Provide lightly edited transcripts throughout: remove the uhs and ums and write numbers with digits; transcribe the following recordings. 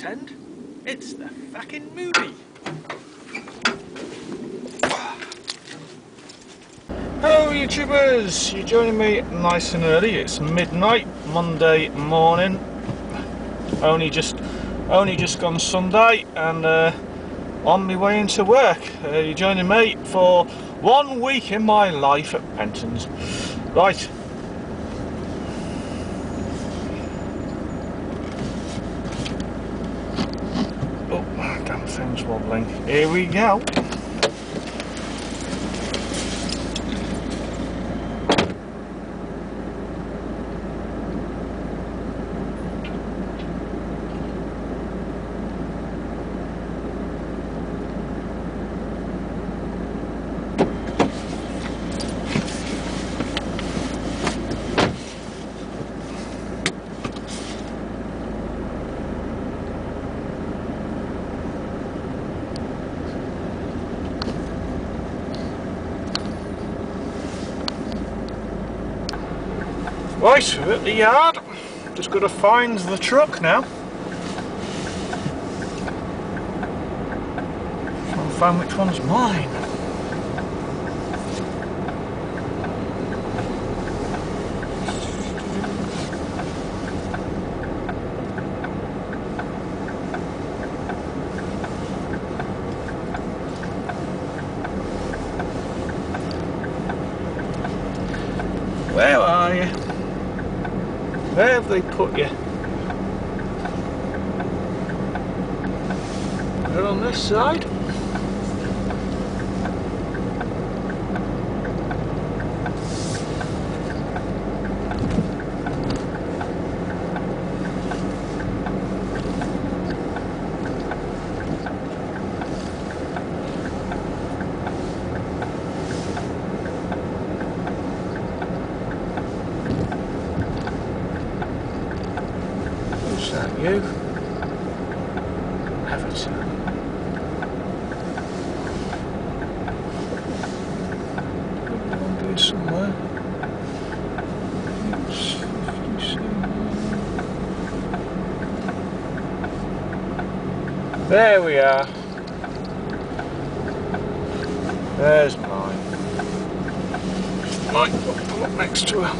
pretend. It's the fucking movie. Hello YouTubers, you're joining me nice and early. It's midnight, Monday morning. Only just gone Sunday, and on my way into work. You're joining me for 1 week in my life at Penton's. Right. Oh, damn thing's wobbling. Here we go. Right, we're at the yard. Just got to find the truck now. I'll find which one's mine. Where are you? Where have they put you? They're on this side. You have it. Go somewhere. It's 57. There we are. There's mine. Mine will come up next to her.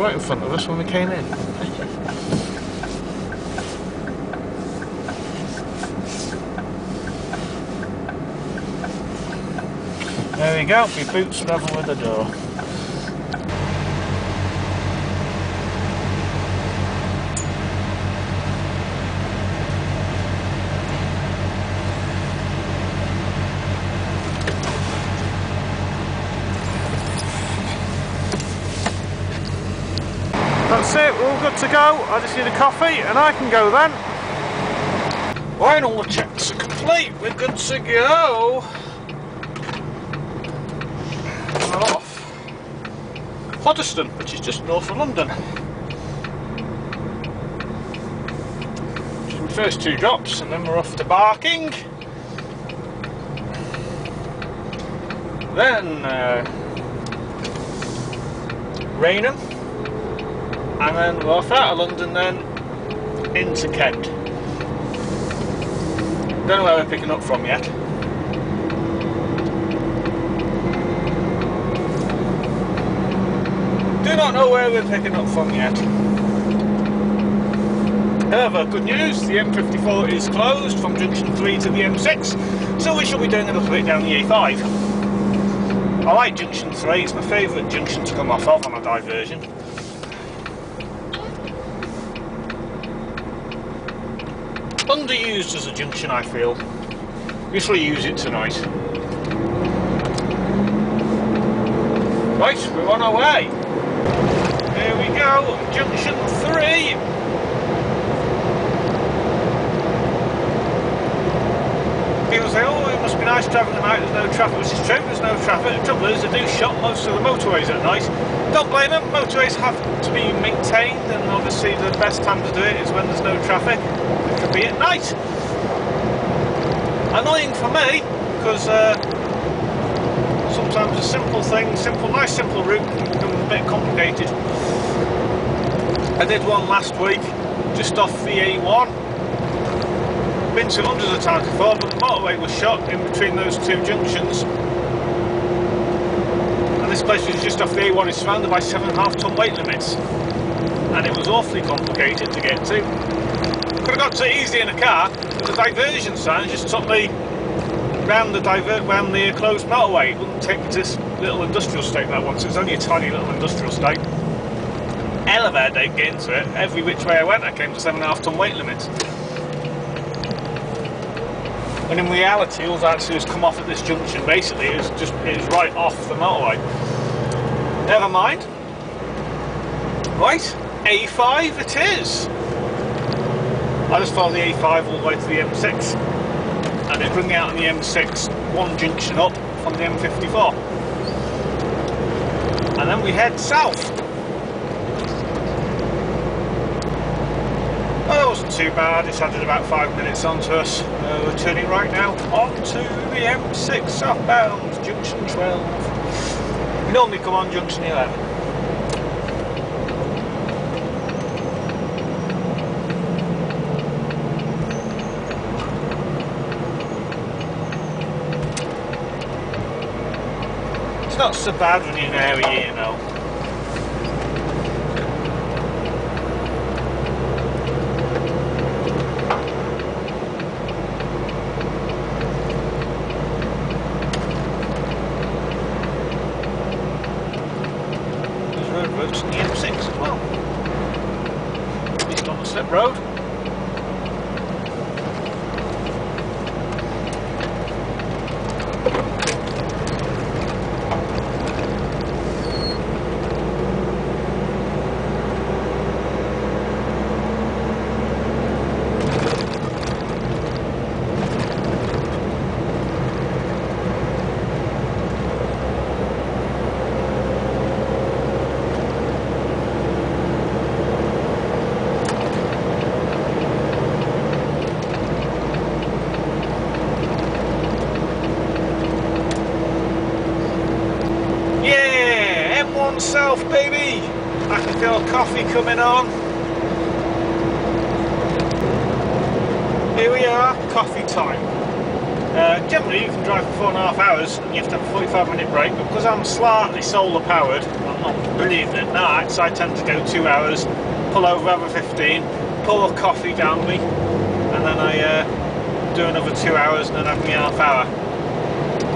Right in front of us when we came in. There we go, your boots level with the door. That's it, we're all good to go. I just need a coffee and I can go then. Right, all the checks are complete, we're good to go. And I'm off. Hoddesdon, which is just north of London. Just my first two drops and then we're off to Barking. Then Raynham. And then we're off out of London, then into Kent. Don't know where we're picking up from yet. Do not know where we're picking up from yet. However, good news, the M54 is closed from junction 3 to the M6, so we shall be doing a little bit down the A5. I like junction 3, it's my favourite junction to come off of on a diversion. Underused as a junction, I feel. We shall use it tonight. Right, we're on our way. Here we go, junction 3. People say, oh, it must be nice travelling at night, there's no traffic, which is true, there's no traffic. The trouble is, they do shut most of the motorways at night. Don't blame them, motorways have to be maintained, and obviously the best time to do it is when there's no traffic. It could be at night. Annoying for me, because sometimes sometimes a simple thing, nice simple route can become a bit complicated. I did one last week, just off the A1. Been to hundreds of times before, but the motorway was shut in between those two junctions. And this place was just off the A1, is surrounded by 7.5 ton weight limits. And it was awfully complicated to get to. Could have got to it easy in a car, but the diversion sign just took me round the closed motorway. It wouldn't take me to this little industrial estate that once. It was only a tiny little industrial estate. Hell of a headache getting to it. Every which way I went, I came to 7.5 ton weight limits. And in reality, all I had to do was come off at this junction. Basically, it was right off the motorway. Never mind. Right, A5 it is. I just follow the A5 all the way to the M6. And it's bringing out on the M6, one junction up from the M54. And then we head south. Well, that wasn't too bad, it's added about 5 minutes onto us. We're turning right now onto the M6 southbound, junction 12. We normally come on junction 11. It's not so bad when you're in an area, you know. There's road routes in the M6 as well. It's not a slip road. South, baby! I can feel coffee coming on. Here we are, coffee time. Generally you can drive for 4.5 hours and you have to have a 45-minute break, but because I'm slightly solar powered, I'm not brilliant at nights, I tend to go 2 hours, pull over, have a 15, pour a coffee down me, and then I do another 2 hours and then have me half hour.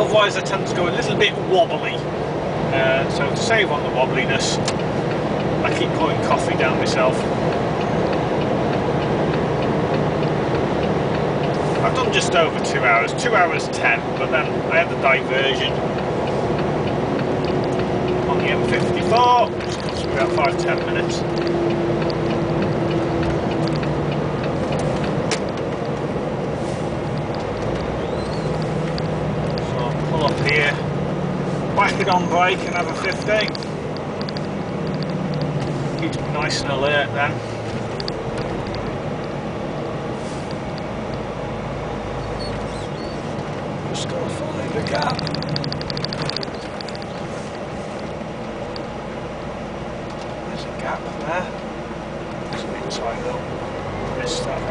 Otherwise I tend to go a little bit wobbly. So to save on the wobbliness, I keep pouring coffee down myself. I've done just over 2 hours, 2 hours 10, but then I had the diversion on the M54, which cost me about 5–10 minutes. On break and have a 15. Keeps me nice and alert then. Just gotta find the gap. There's a gap there. There's an inside hill. Missed that.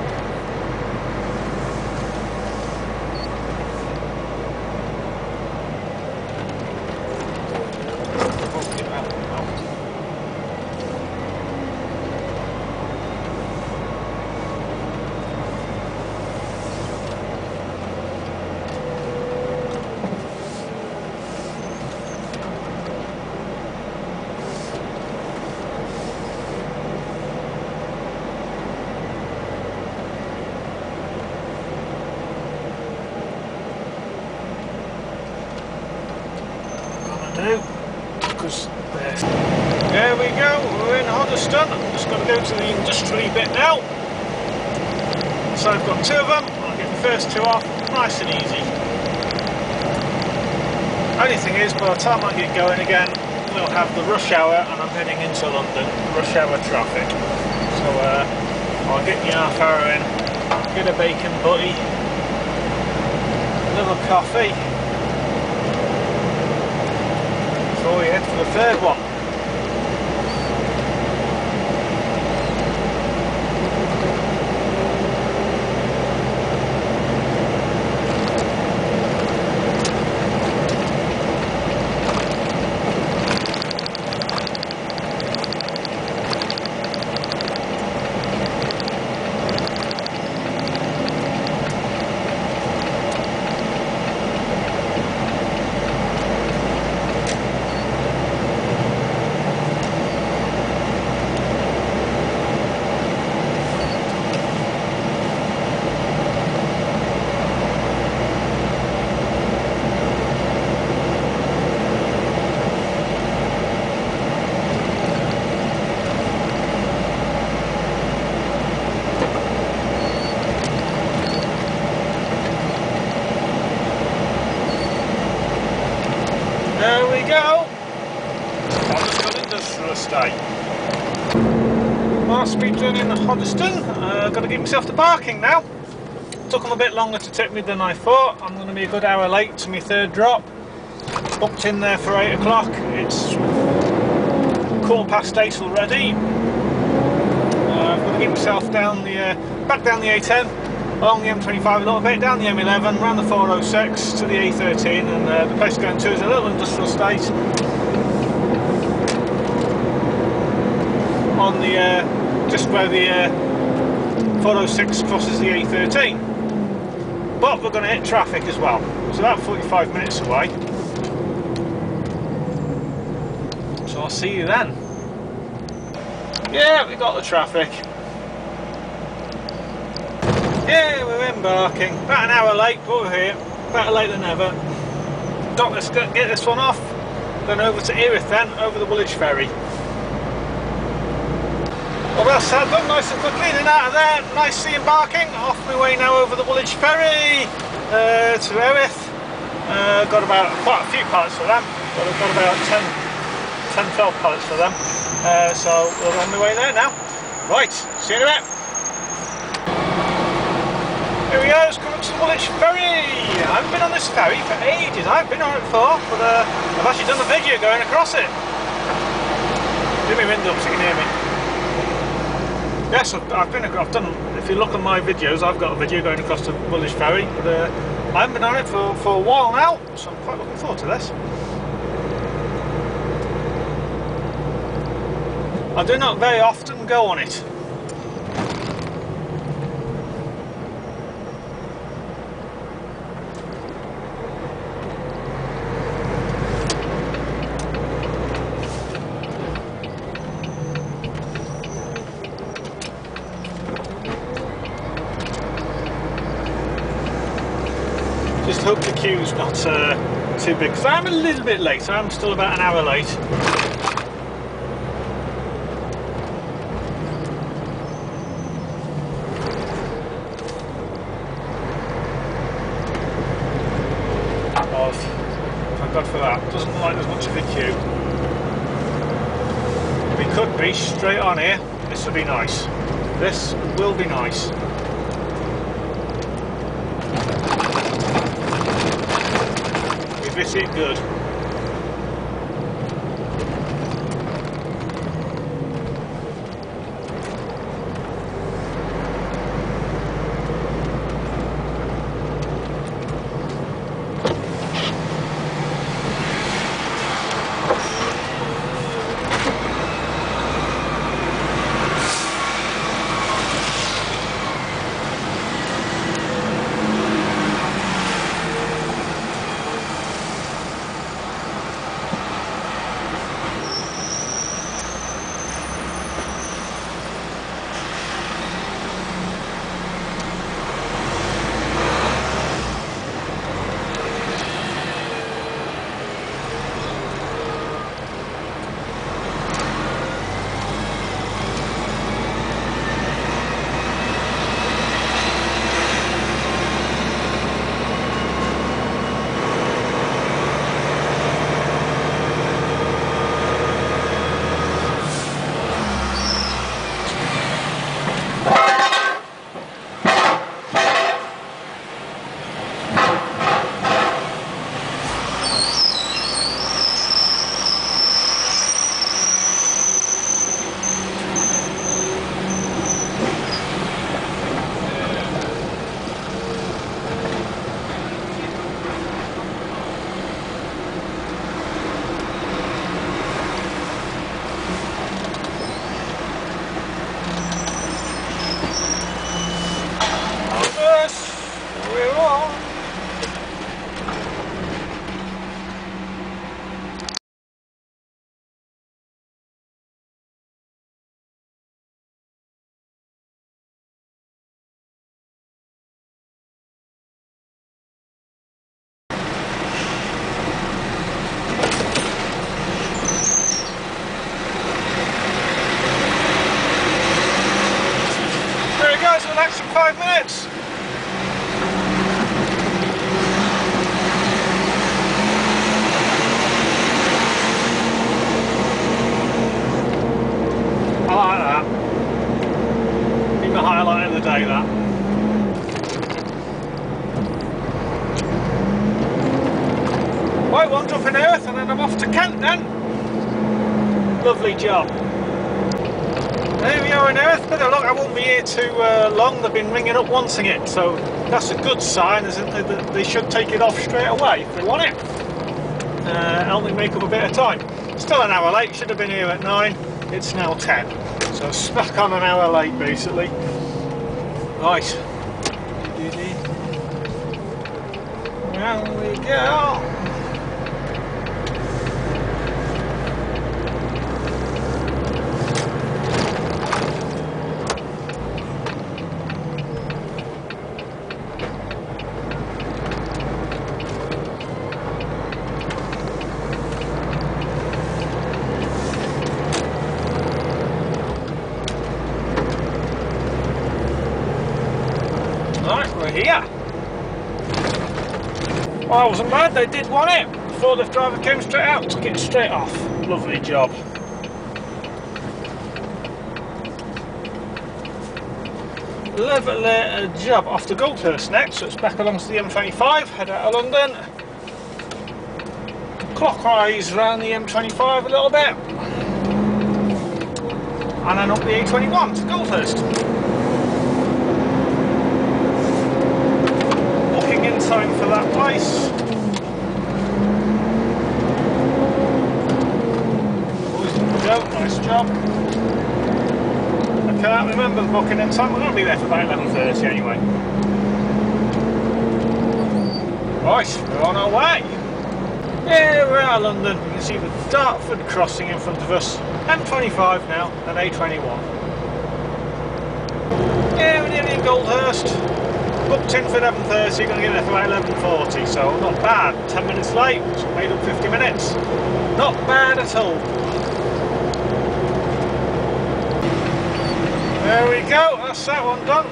There we go, we're in Hoddesdon. I'm just going to go to the industry bit now. So I've got two of them, I'll get the first two off, nice and easy. Only thing is, by the time I get going again, we'll have the rush hour and I'm heading into London, rush hour traffic. So I'll get my half hour in, get a bacon butty, another coffee. before we head for the third one. Hoddesdon, got to give myself the parking now. Took them a bit longer to tip me than I thought. I'm going to be a good hour late to my third drop. Booked in there for 8 o'clock. It's 8:15 already. I'm going to give myself down the, back down the A10, along the M25 a little bit, down the M11, round the 406 to the A13, and the place going to is a little industrial estate on the just where the 406 crosses the A13, but we're going to hit traffic as well, it's about 45 minutes away, so I'll see you then. Yeah, we got the traffic. Yeah, we're embarking, about an hour late, but we're here, better late than ever. Let's get this one off, then over to Erith, then over the Woolwich Ferry. Well, that's had them nice and quickly, in and out of there, nicely embarking. Off my way now over the Woolwich Ferry to Erith. Got about quite a few pallets for them, but I've got about 10, 12 pallets for them. So we're on my way there now. Right, see you in a bit. Here we go, it's coming to the Woolwich Ferry. I haven't been on this ferry for ages. I've been on it before, but I've actually done a video going across it. Give me windows so you can hear me. Yes, I've done, if you look at my videos, I've got a video going across the Woolwich Ferry, but I haven't been on it for a while now, so I'm quite looking forward to this. I do not very often go on it. Hope the queue's not too big, because I'm a little bit late. I'm still about an hour late. Oh, thank God for that. Doesn't look like there's much of a queue. We could be straight on here. This would be nice. This will be nice. This is good. Right, one drop in earth and then I'm off to Kent then. Lovely job. There we are in earth, but look, I won't be here too long. They've been ringing up wanting it, so that's a good sign, isn't it? That they should take it off straight away if they want it. Help me make up a bit of time. Still an hour late, should have been here at 9, it's now 10. So smack on an hour late basically. Right. Round we go. Well, it wasn't bad, they did want it. The forklift driver came straight out, took it straight off. Lovely job. Lovely job. Off to Goldhurst next, so it's back along to the M25, head out of London. Clockwise round the M25 a little bit. And then up the A21 to Goldhurst. Time for that place. Always go, nice job. I can't remember the booking in time, we're going to be there for about 11:30 anyway. Right, we're on our way. Here we are, London. You can see the Dartford crossing in front of us. M25 now, and A21. Yeah, we're nearly in Goldhurst. Booked in for 11:30, going to get there for about 11:40, so not bad. 10 minutes late, so made up 50 minutes. Not bad at all. There we go, that's that one done.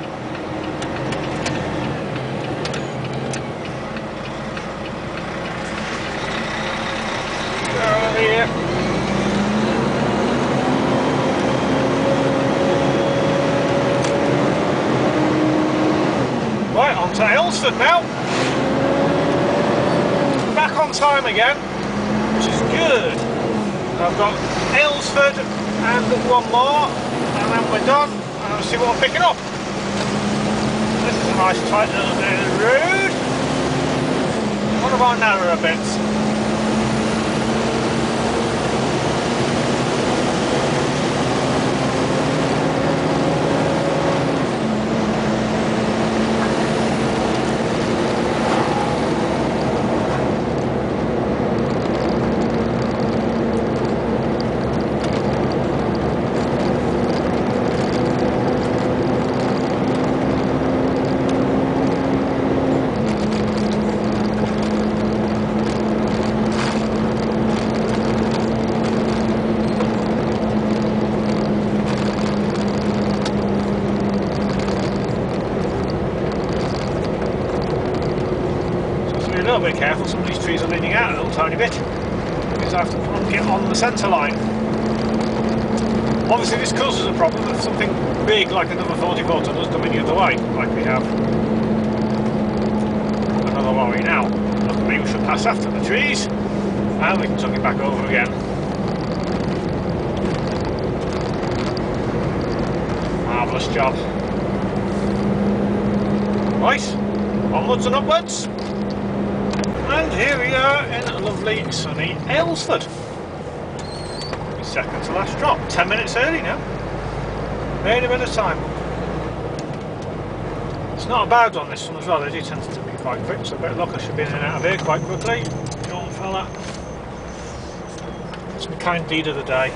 Go over here. To Aylesford now. Back on time again, which is good. I've got Aylesford and one more, and then we're done. And I'll see what I'm picking up. This is a nice tight little bit of road. One of our narrower bits. Be careful, some of these trees are leaning out a little tiny bit because I have to plonk it on the centre line. Obviously this causes a problem if something big like another 44 does come any other way, like we have another lorry now. Luckily we should pass after the trees and we can tuck it back over again. Marvellous job. Right, onwards and upwards. And here we are in lovely sunny Aylesford. Second to last drop, 10 minutes early now. Made a bit of time. It's not a bad one, this one as well. They do tend to be quite quick, so I bet luck I should be in and out of here quite quickly. Good old fella. It's my kind deed of the day.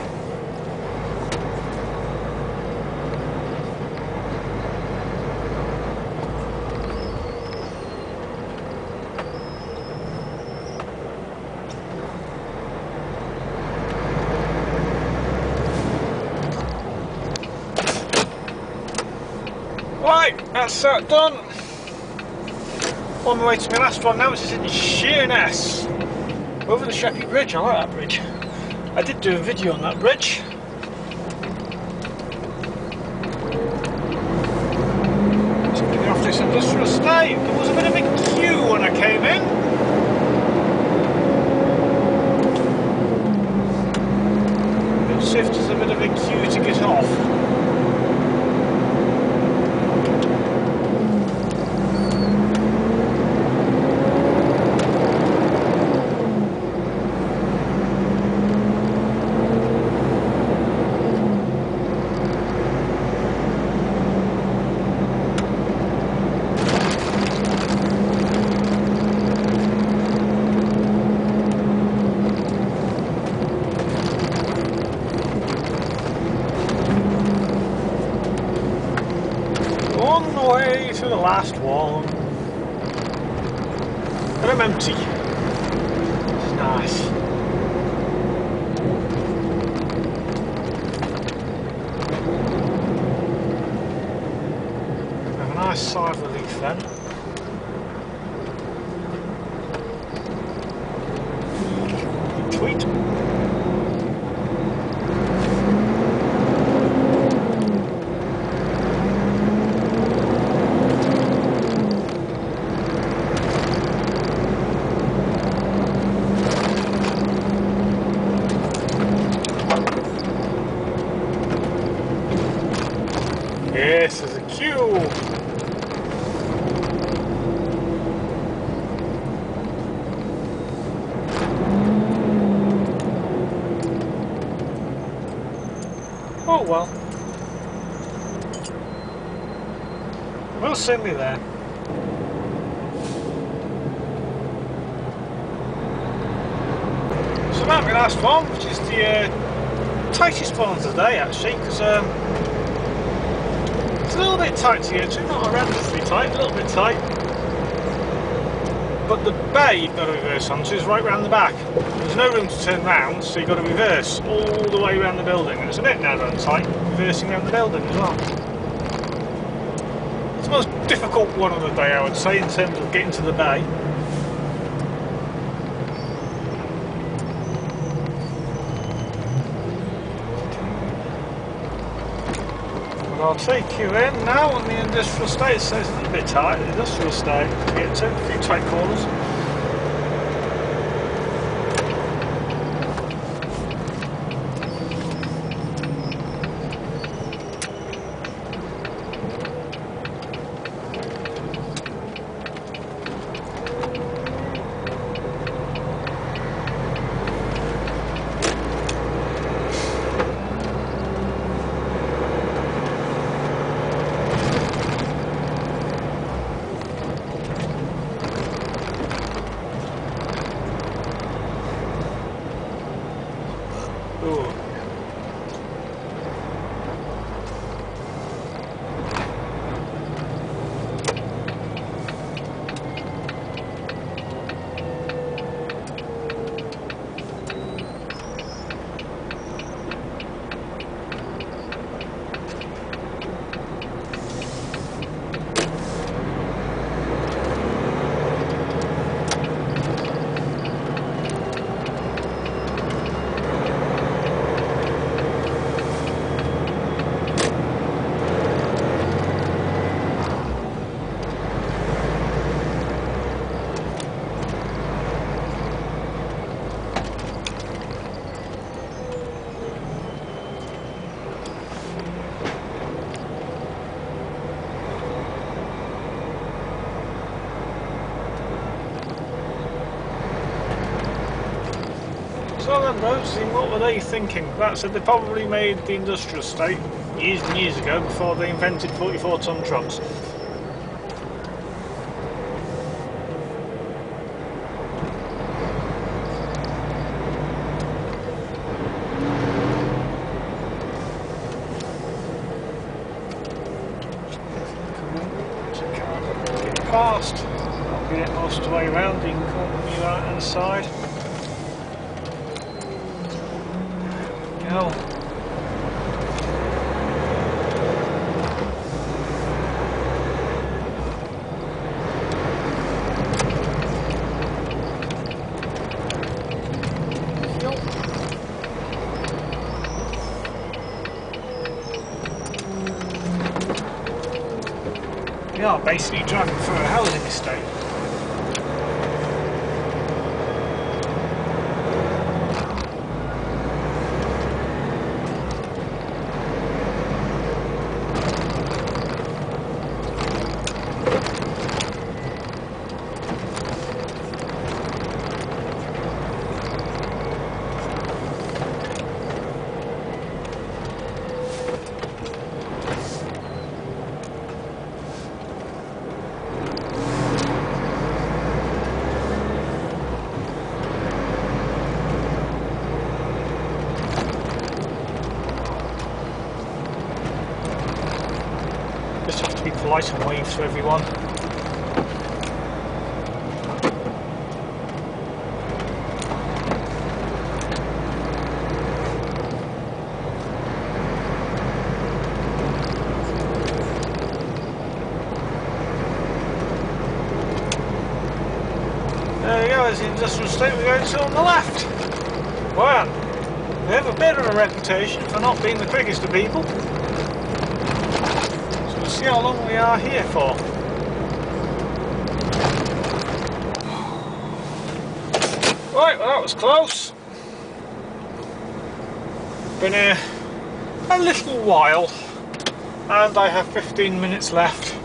That's that done. On my way to my last one now, which is in Sheerness. Over the Sheppey Bridge, I like that bridge. I did do a video on that bridge. Just getting off this industrial estate. There was a bit of a queue when I came in. through the last one. And I'm empty. It's nice. Nice sigh of relief then. Tweet. Yes, there's a queue. Oh well, we'll send me there. So that my last one, which is the tightest one of the day actually, because it's a little bit tight to get to, not horrendously tight, a little bit tight. But the bay you've got to reverse onto is right round the back. There's no room to turn round, so you've got to reverse all the way around the building. And it's a bit narrow and tight, reversing around the building as well. It's the most difficult one of the day, I would say, in terms of getting to the bay. But I'll take you in now on the industrial estate. So it's a little bit tight, the industrial estate, to get to, a few tight corners. What were they thinking? That said, they probably made the industrial estate years and years ago before they invented 44-ton trucks. Get past. I'll get it most of the way around. You can come on the right hand side. No. We are basically driving through a housing estate. light and wave to everyone. There we go, that's the industrial estate we're going to on the left. Wow, they have a bit of a reputation for not being the quickest of people. So we'll see how long we are here for. Right, well that was close. Been here a little while and I have 15 minutes left.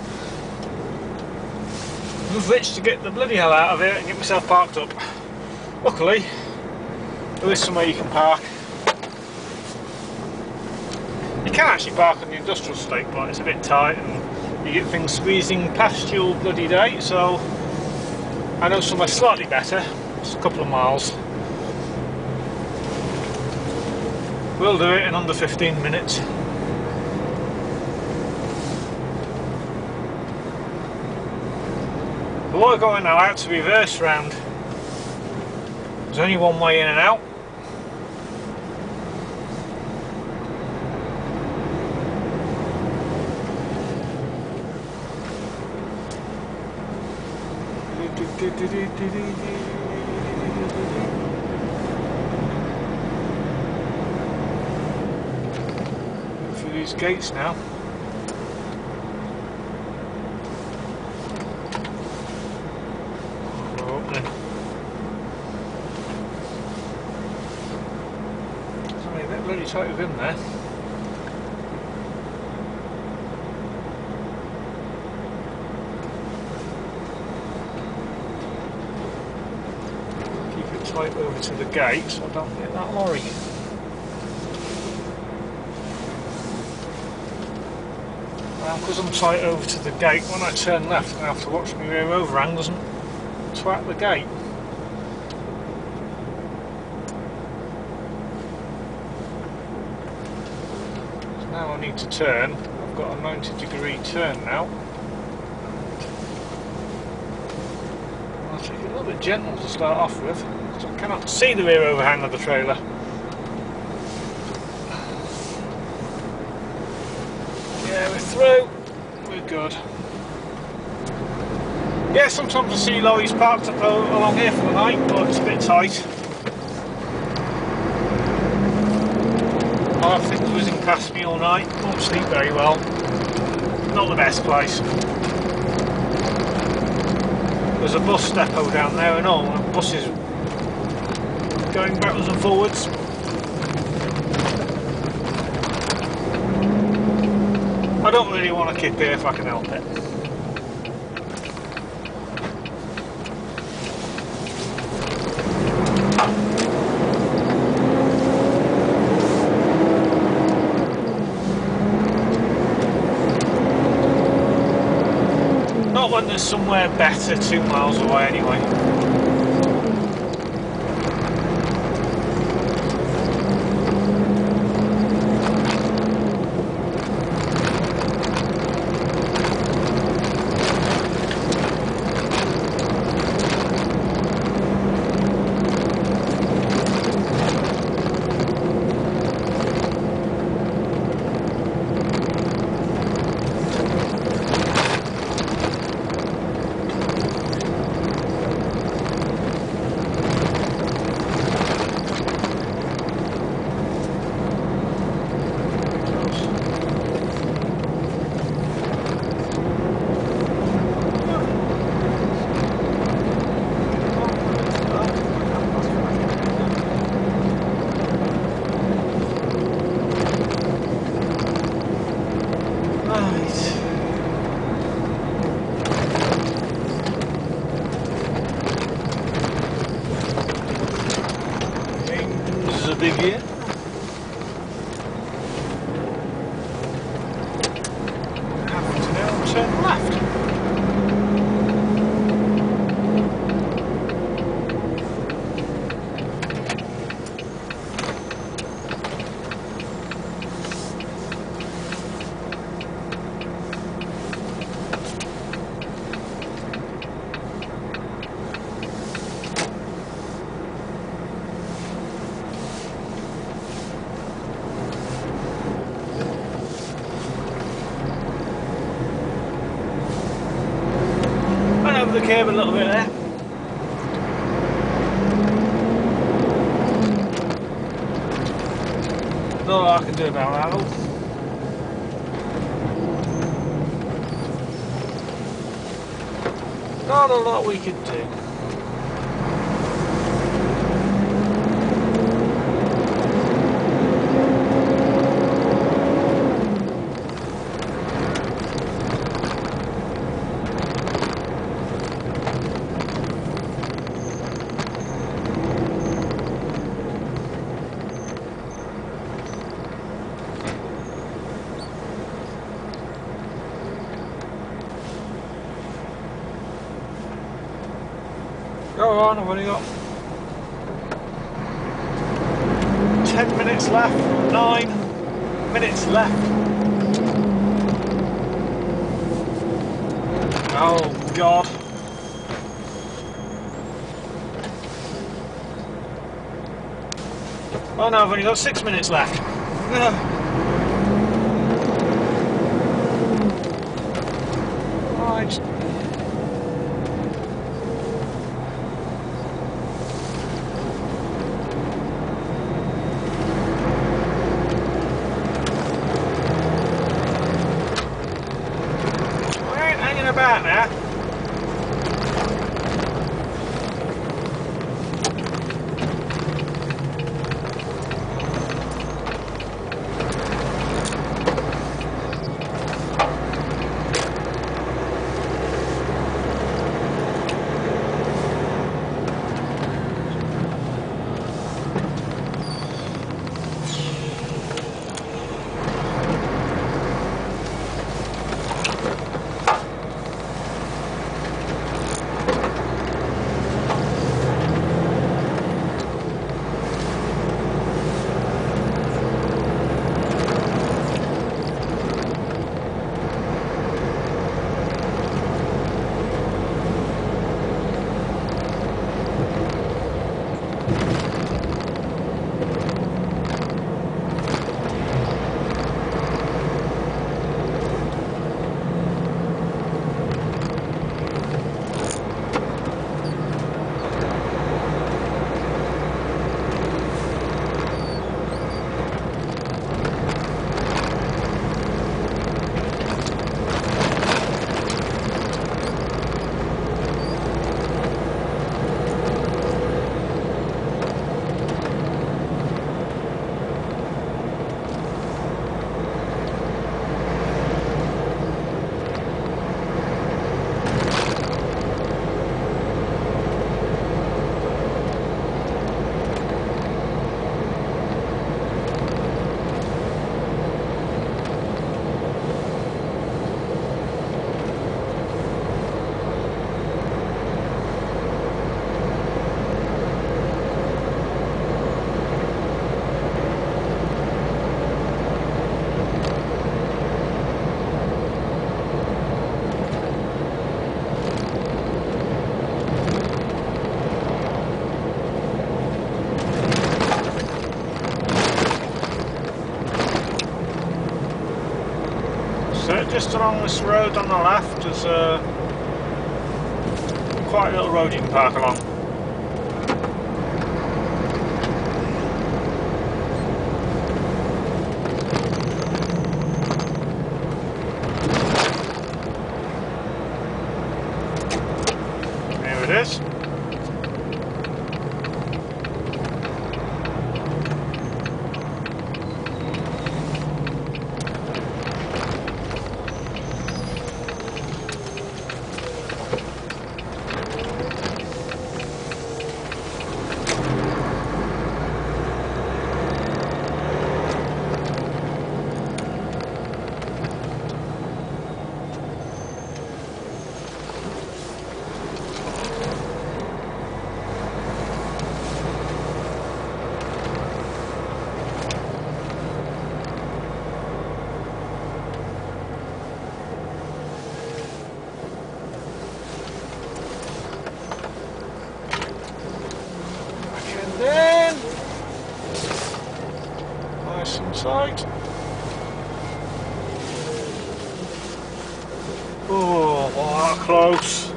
I've itched to get the bloody hell out of here and get myself parked up. Luckily, there is somewhere you can park. You can actually park on the industrial estate, but it's a bit tight and you get things squeezing past you all bloody day, so I know somewhere slightly better. It's a couple of miles. We'll do it in under 15 minutes. We're going now out to reverse round. There's only one way in and out. Through these gates now. Tight within there. Keep it tight over to the gate so I don't hit that lorry. Now because I'm tight over to the gate, when I turn left I'm going to have to watch my rear overhang doesn't twat the gate. Now I need to turn. I've got a 90-degree turn now. I'll take it a little bit gentle to start off with, because I cannot see the rear overhang of the trailer. Yeah, we're through. We're good. Yeah, sometimes I see lorries parked up along here for the night, but it's a bit tight. I think whizzing past me all night, don't sleep very well, not the best place. There's a bus depot down there and all, and buses going backwards and forwards. I don't really want to kip here if I can help it. When there's somewhere better 2 miles away anyway. curve a little bit there. That's all I can do about that. Not a lot we could do. Go on, I've only got 10 minutes left, 9 minutes left. Oh God. Oh no, I've only got 6 minutes left. Right. Just along this road on the left, there's quite a little road you can park along. There it is. Oh, close.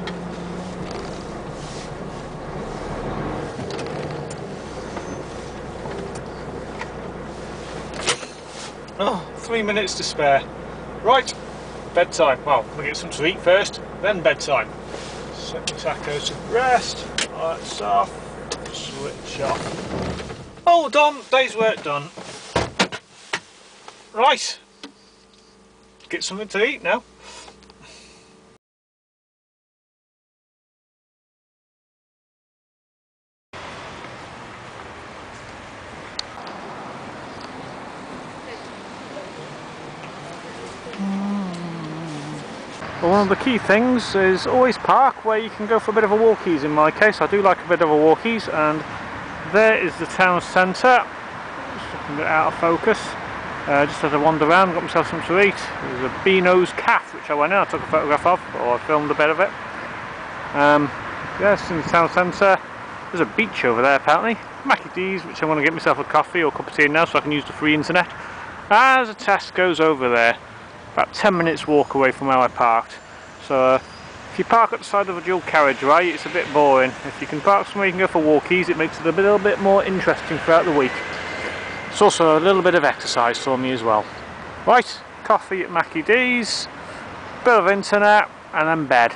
Oh, 3 minutes to spare. Right, bedtime. Well, we'll get something to eat first, then bedtime. Set the taco to rest. Lights off. Switch off. Hold on, day's work done. Right. Get something to eat now. Well, one of the key things is always park where you can go for a bit of a walkies. In my case, I do like a bit of a walkies, and there is the town centre. Just looking a bit out of focus. Just as I wander around, got myself something to eat. There's a Beano's calf, which I went in, I took a photograph of, or I filmed a bit of it. Yes, in the town centre. There's a beach over there apparently. Mackie D's, which I want to get myself a coffee or a cup of tea now so I can use the free internet. As a Tesco's over there. About 10 minutes walk away from where I parked, so if you park at the side of a dual carriageway it's a bit boring. If you can park somewhere you can go for walkies, it makes it a little bit more interesting throughout the week. It's also a little bit of exercise for me as well. Right, coffee at Mackie D's, bit of internet and then bed.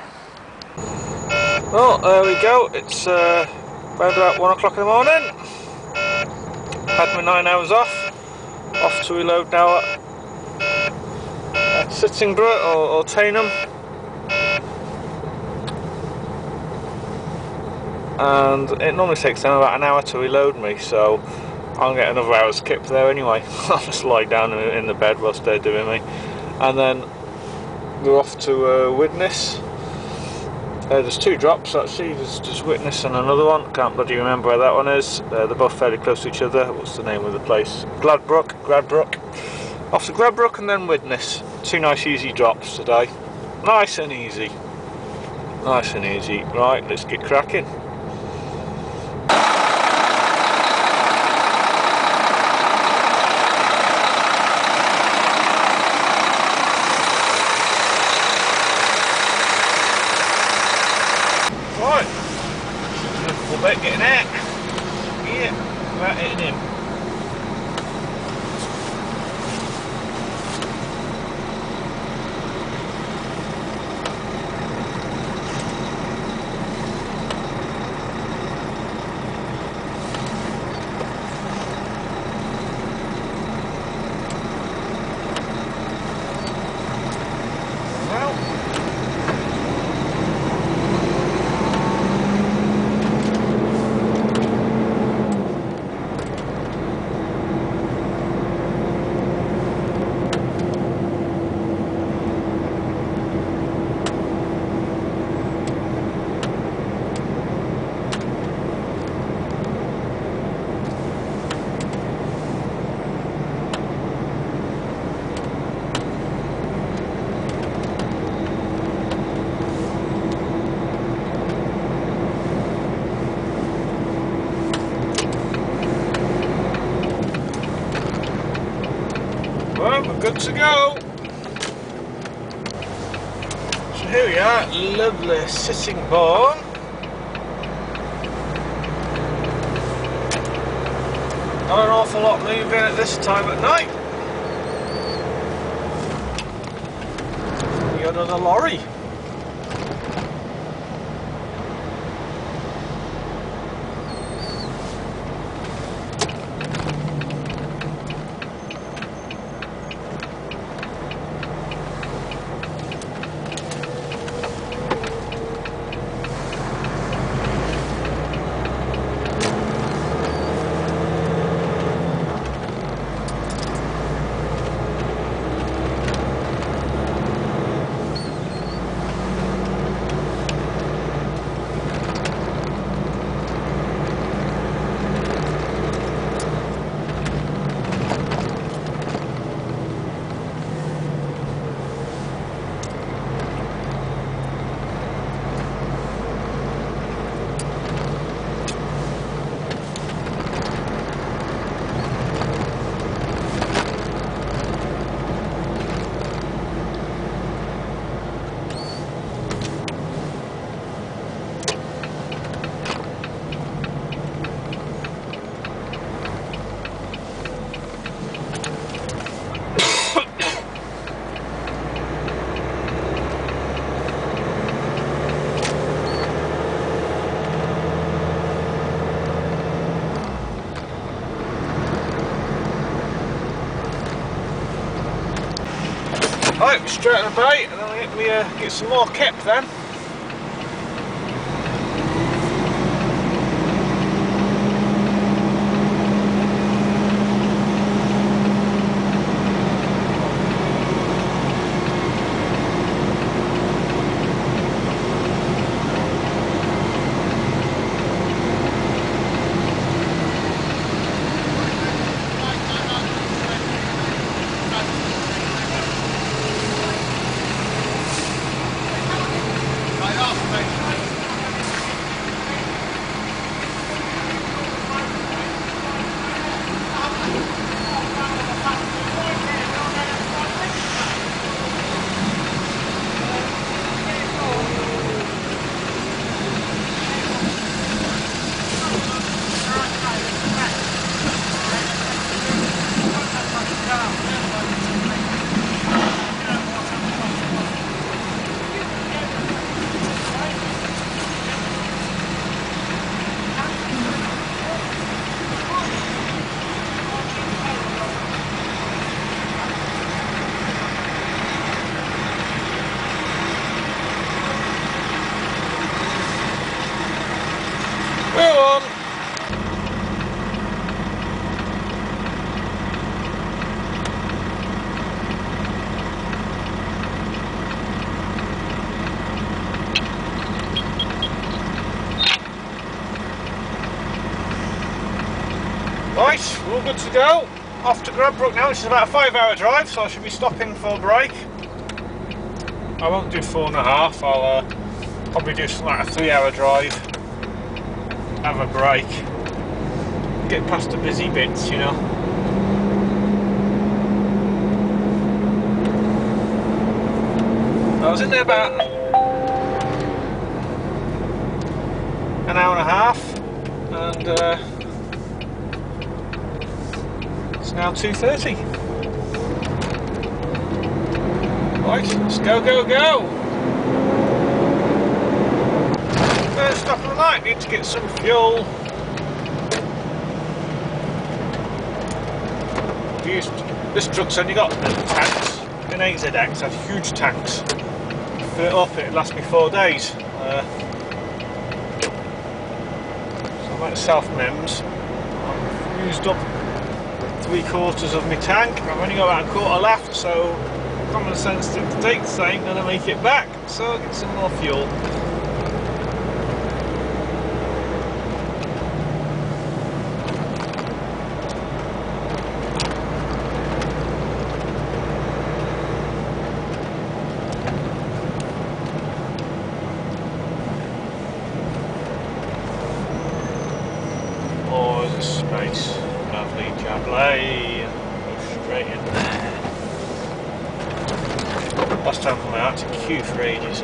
Well, there we go, it's around about 1 o'clock in the morning. Had my 9 hours off to reload now at Sittingborough or Tainham, and it normally takes them about an hour to reload me, so I'll get another hour's kip there anyway. I'll just lie down in the bed whilst they're doing me, and then we're off to Widnes. There's two drops actually, there's just Widnes and another one, can't bloody remember where that one is. They're both fairly close to each other. What's the name of the place? Gladbrook. Off to Gladbrook and then Widnes. Two nice easy drops today. Nice and easy. Nice and easy. Right, let's get cracking. Right. A little bit getting out. Yeah, without hitting him. Good to go. So here we are, lovely Sittingbourne. Not an awful lot moving at this time at night. We got another lorry. Right, straight on the bait, and then we get some more kep then. Right, we're all good to go. Off to Grubrook now, which is about a 5-hour drive, so I should be stopping for a break. I won't do 4.5, I'll probably do something like a 3-hour drive, have a break, get past the busy bits, you know. I was in there about an hour and a half, and it's now 2:30. Right, let's go, go, go! First stop of the night, need to get some fuel. This truck's only got little tanks, an 8ZX, had huge tanks. Fill it up, it'd last me 4 days. So I'm at South Mims. I've used up 3/4 of my tank. I've only got about a quarter left, so common sense to take the same and then make it back. So I'll get some more fuel. Oh, there's a space. Lovely Jablay. Straight in there. Last time I had to queue for ages.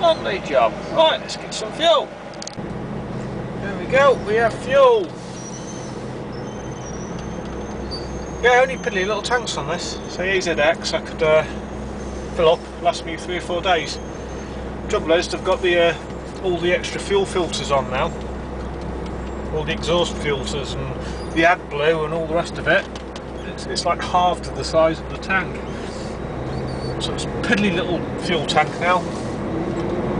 Lovely job. Right, let's get some fuel. There we go, we have fuel. Yeah, only piddly little tanks on this. So AZX I could fill up, last me 3 or 4 days. Trouble is, they've got the all the extra fuel filters on now, all the exhaust filters and the AdBlue and all the rest of it. It's like halved to the size of the tank, so it's a piddly little fuel tank now.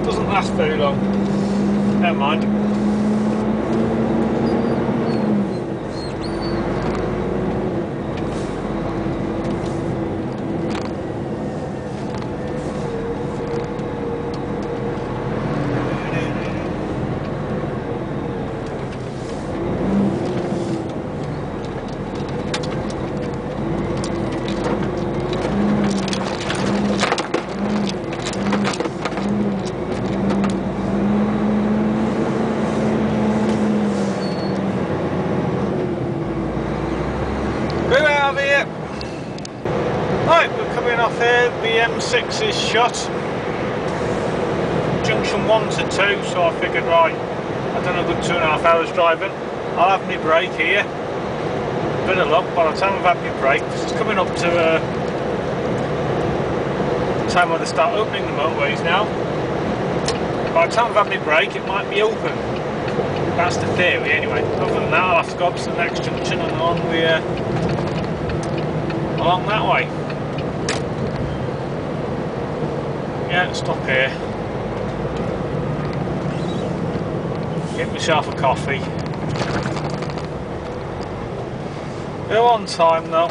Doesn't last very long. Never mind. BM6 is shut, junction 1 to 2, so I figured, right, I've done a good 2.5 hours driving, I'll have my break here, bit of luck, by the time I've had my break, it's coming up to the time where they start opening the motorways now, By the time I've had my break, it might be open. That's the theory, anyway. Other than that, I'll have to go up to the next junction and along the, along that way. Yeah, stop here. Get myself a coffee. We're on time though.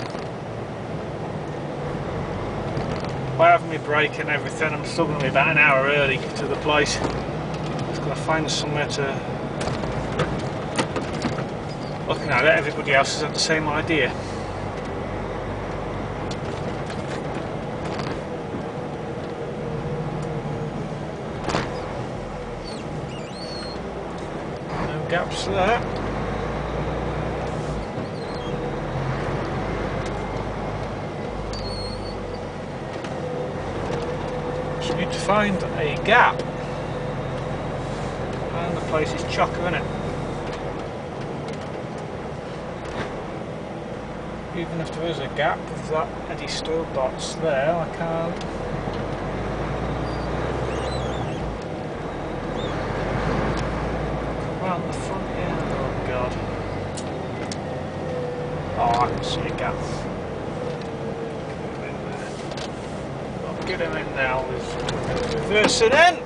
By having my break and everything, I'm still going to be about an hour early to the place. Just got to find somewhere to... Looking at it, everybody else has had the same idea. No gaps there. Find a gap, and the place is chocker, isn't it? Even if there is a gap with that Eddie Stobart's there, I can't. Come round the front here, oh god. Oh, I can see a gap. I'll get him in now. First and in!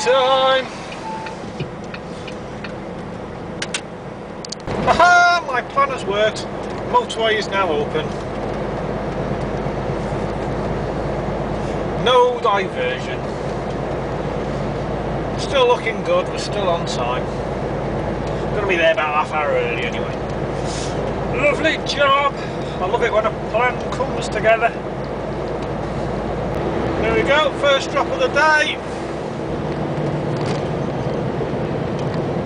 Time! Haha! My plan has worked. Motorway is now open. No diversion. Still looking good, we're still on time. Gonna be there about half hour early anyway. Lovely job! I love it when a plan comes together. There we go, first drop of the day!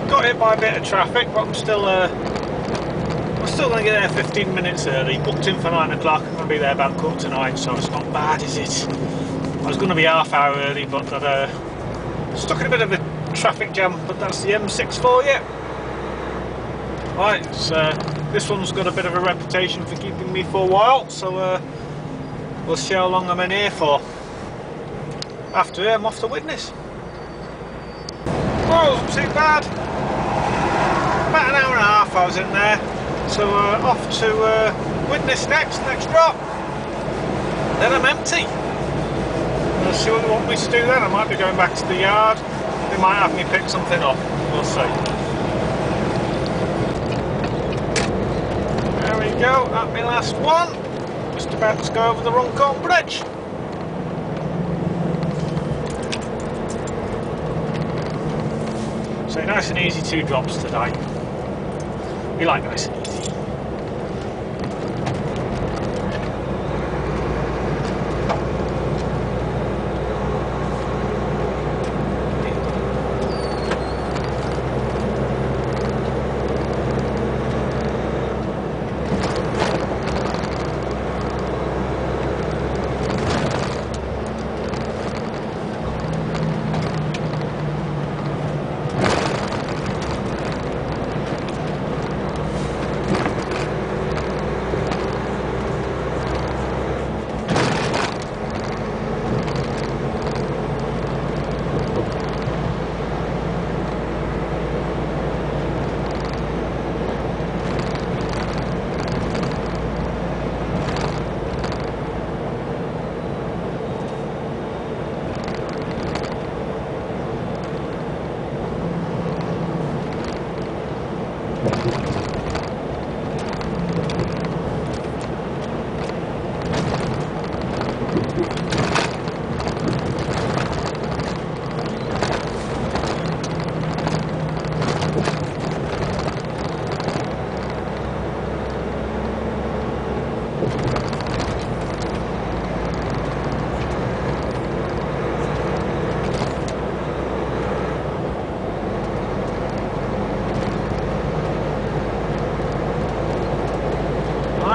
Got hit by a bit of traffic, but I'm still going to get there 15 minutes early. Booked in for 9 o'clock. I'm going to be there about quarter to 9, so it's not bad, is it? I was going to be half hour early, but I'd stuck in a bit of a traffic jam. But that's the M6 for you. Right, so this one's got a bit of a reputation for keeping me for a while, so we'll see how long I'm in here for. After here, I'm off to witness. Oh, it wasn't too bad. About an hour and a half I was in there, so off to witness next drop. Then I'm empty. We'll see what they want me to do then. I might be going back to the yard. They might have me pick something up. We'll see. There we go, at my last one. Just about to go over the Humber Bridge. So nice and easy 2 drops today. We like nice and easy.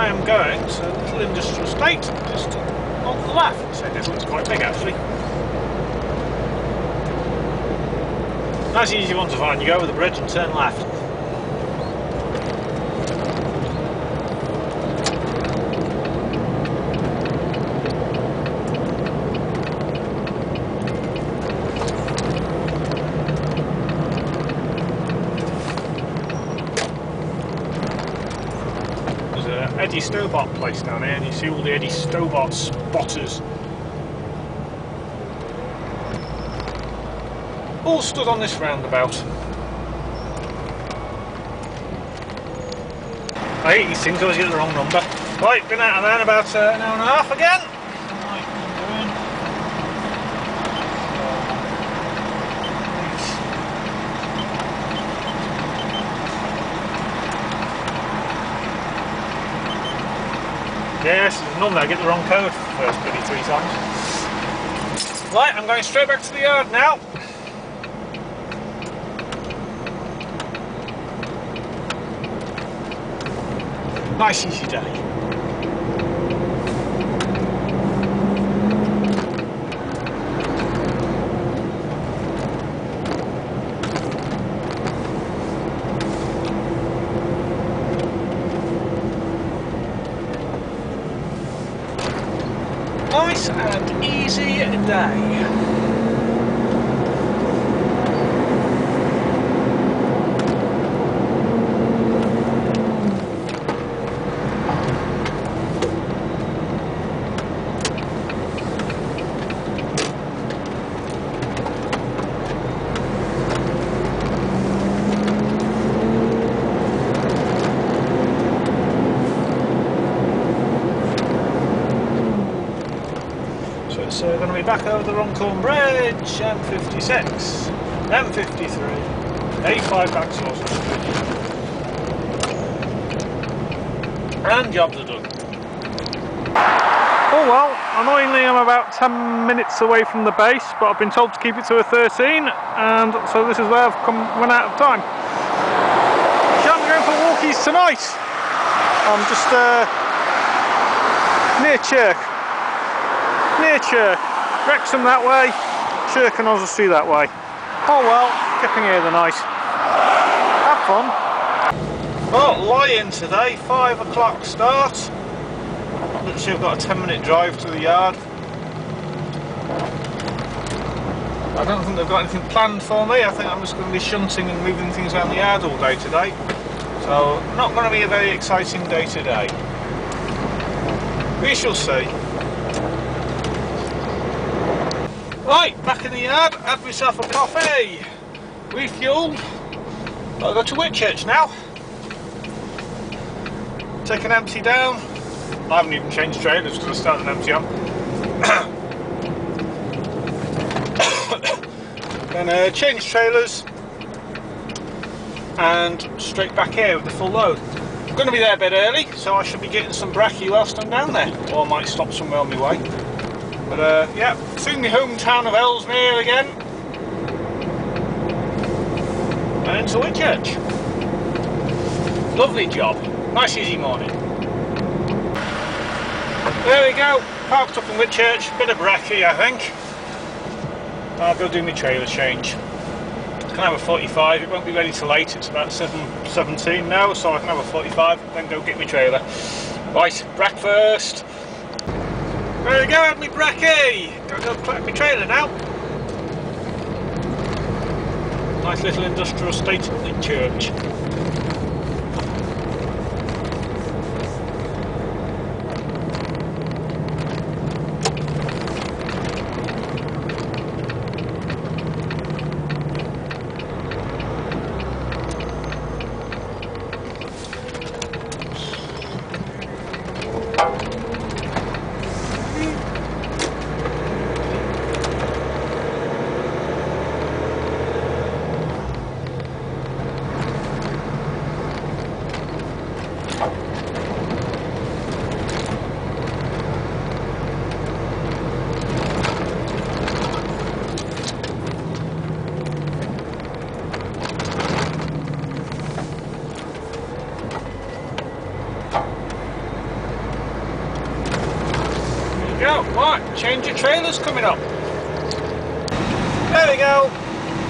I am going to the little industrial estate just on the left. So this looks quite big actually. Nice easy one to find. You go over the bridge and turn left. Eddie Stobart place down here, and you see all the Eddie Stobart spotters all stood on this roundabout. I hate these things, I always get the wrong number. Right, been out and around about an hour and a half again. Yes, normally I get the wrong code for the first bloody 3 times. Right, I'm going straight back to the yard now. Nice easy day. Nice and easy day. So we're going to be back over the Runcorn Bridge, M56, M53, A5 back to Oswestry. And jobs are done. Oh well, annoyingly I'm about 10 minutes away from the base, but I've been told to keep it to a 13, and so this is where I've run out of time. I'm going for walkies tonight. I'm just near Chirk. Near Chirk, Wrexham that way, Chirk and Oswestry that way. Oh well, skipping here the night. Have fun. Well, lie-in today, 5 o'clock start. Literally I've got a 10-minute drive to the yard. I don't think they've got anything planned for me. I think I'm just going to be shunting and moving things around the yard all day today. So, not going to be a very exciting day today. We shall see. Right, back in the yard, had myself a coffee, refuelled. I'll go to Whitchurch now. Take an empty down. I haven't even changed trailers because I started an empty on. Then change trailers and straight back here with the full load. I'm going to be there a bit early, so I should be getting some brekkie whilst I'm down there, or I might stop somewhere on my way. But yeah, soon the hometown of Ellesmere again, and into Whitchurch. Lovely job, nice easy morning. There we go, parked up in Whitchurch, bit of brekkie I think. I'll go do my trailer change. I can have a 45, it won't be ready till late, it's about 7:17 now, so I can have a 45 and then go get my trailer. Right, breakfast. There we go, had me brekkie! Gotta go collect my trailer now. Nice little industrial estate at the church. change of trailers coming up. There we go.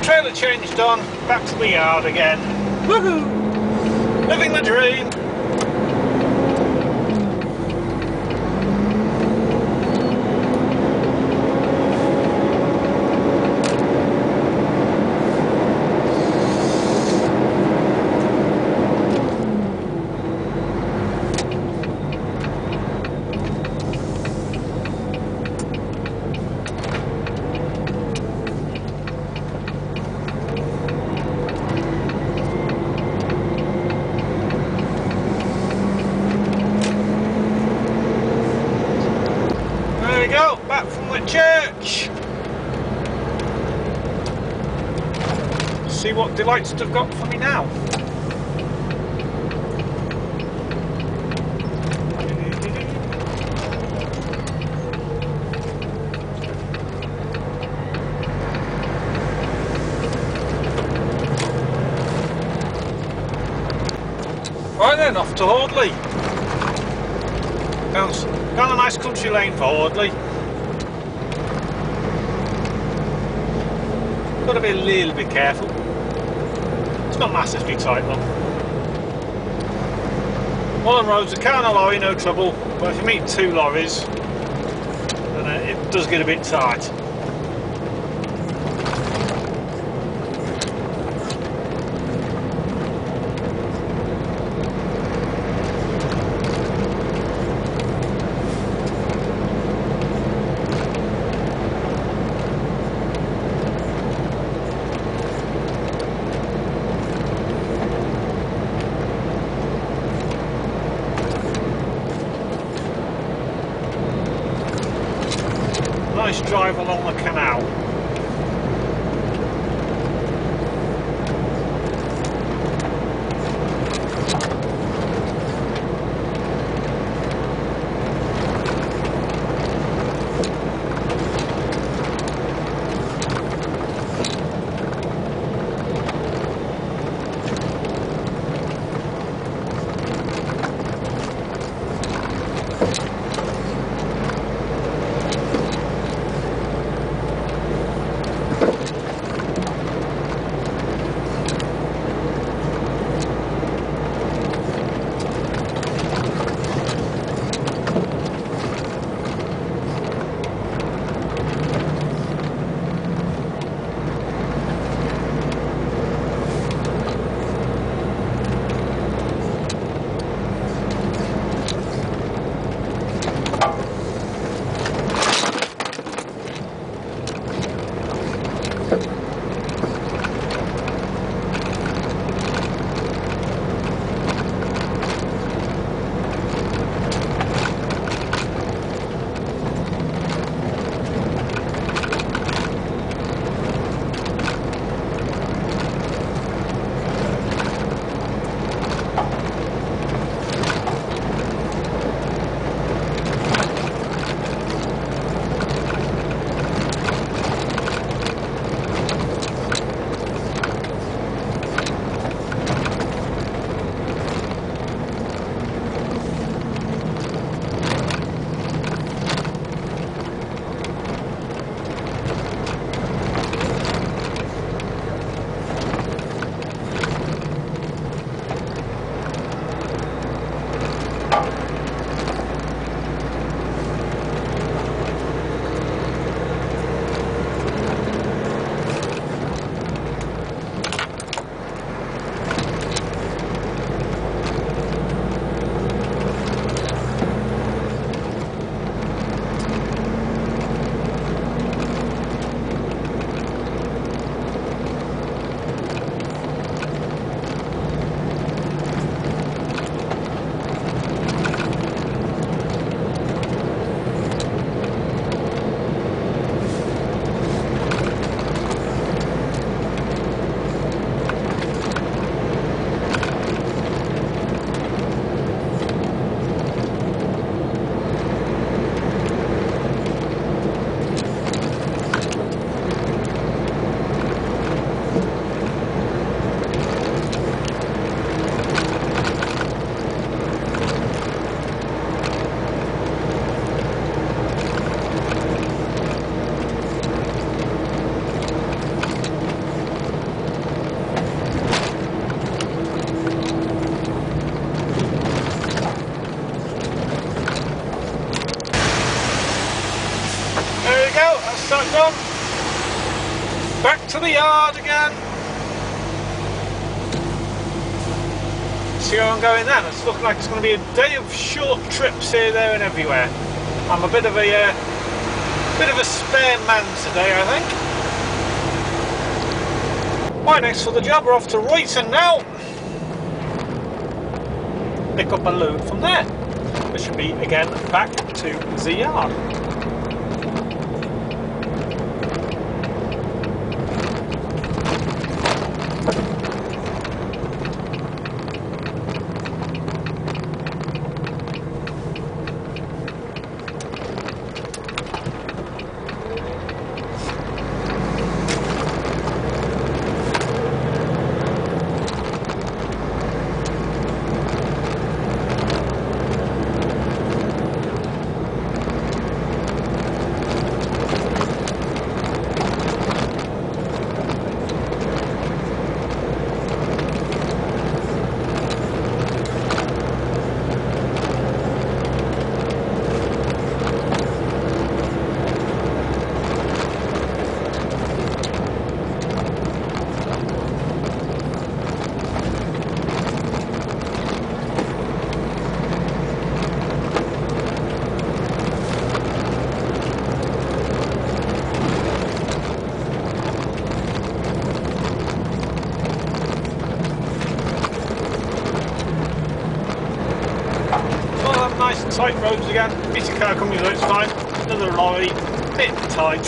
Trailer change done. Back to the yard again. Woohoo! Living the dream. See what delights they've got for me now. Right then, off to Hordley. Down a nice country lane for Hordley. Got to be a little bit careful. It's not massively tight though. One on roads, a car and a lorry, no trouble. But if you meet two lorries, then it does get a bit tight. Drive along the canal. to the yard again. See where I'm going then? It's looking like it's going to be a day of short trips here, there and everywhere. I'm a bit of a spare man today, I think. Right, next for the job, we're off to Royston now. Pick up a load from there. Which should be, again, back to the yard. Tight roads again, bit of car coming out, it's fine, another lorry, bit tight.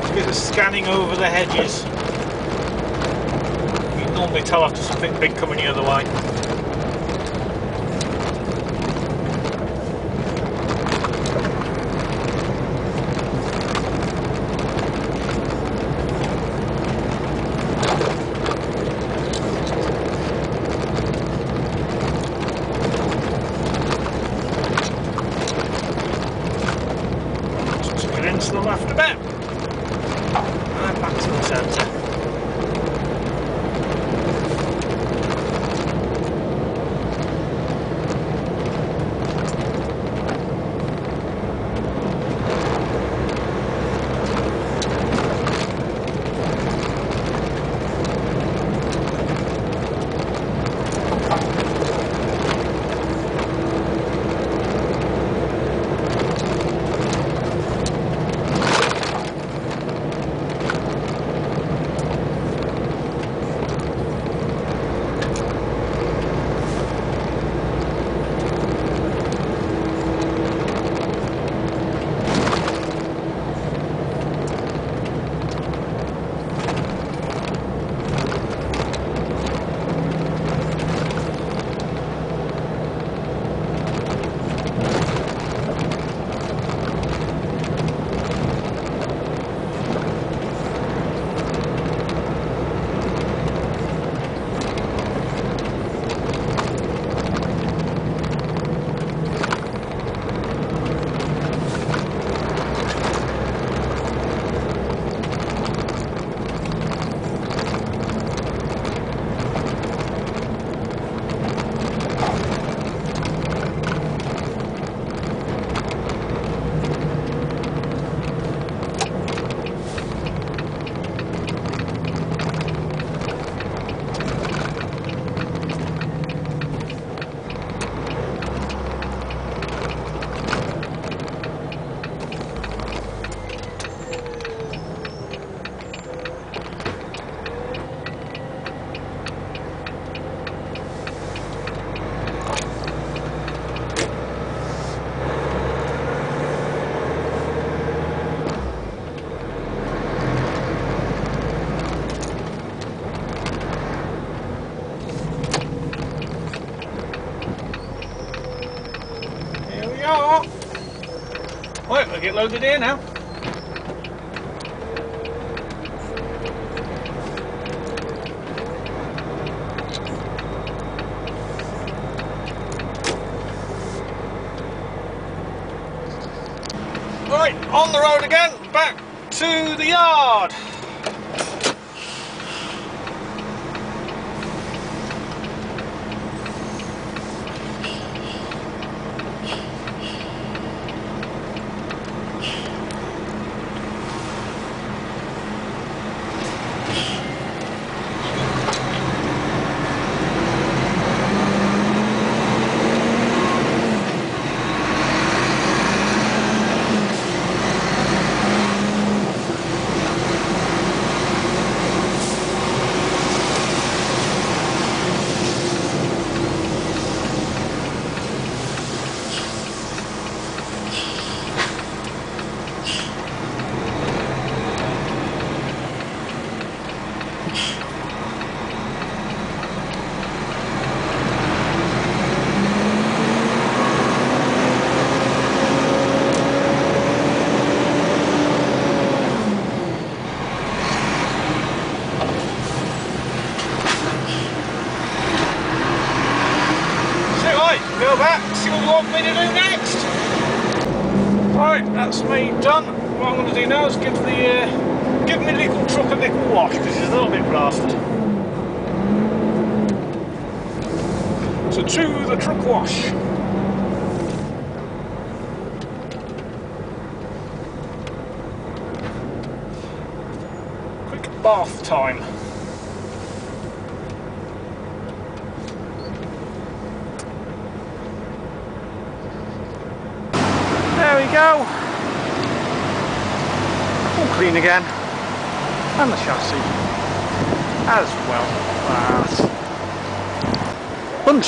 Just a bit of scanning over the hedges. You can normally tell after something big coming the other way. Get loaded here now. Right, on the road again, back to the yard.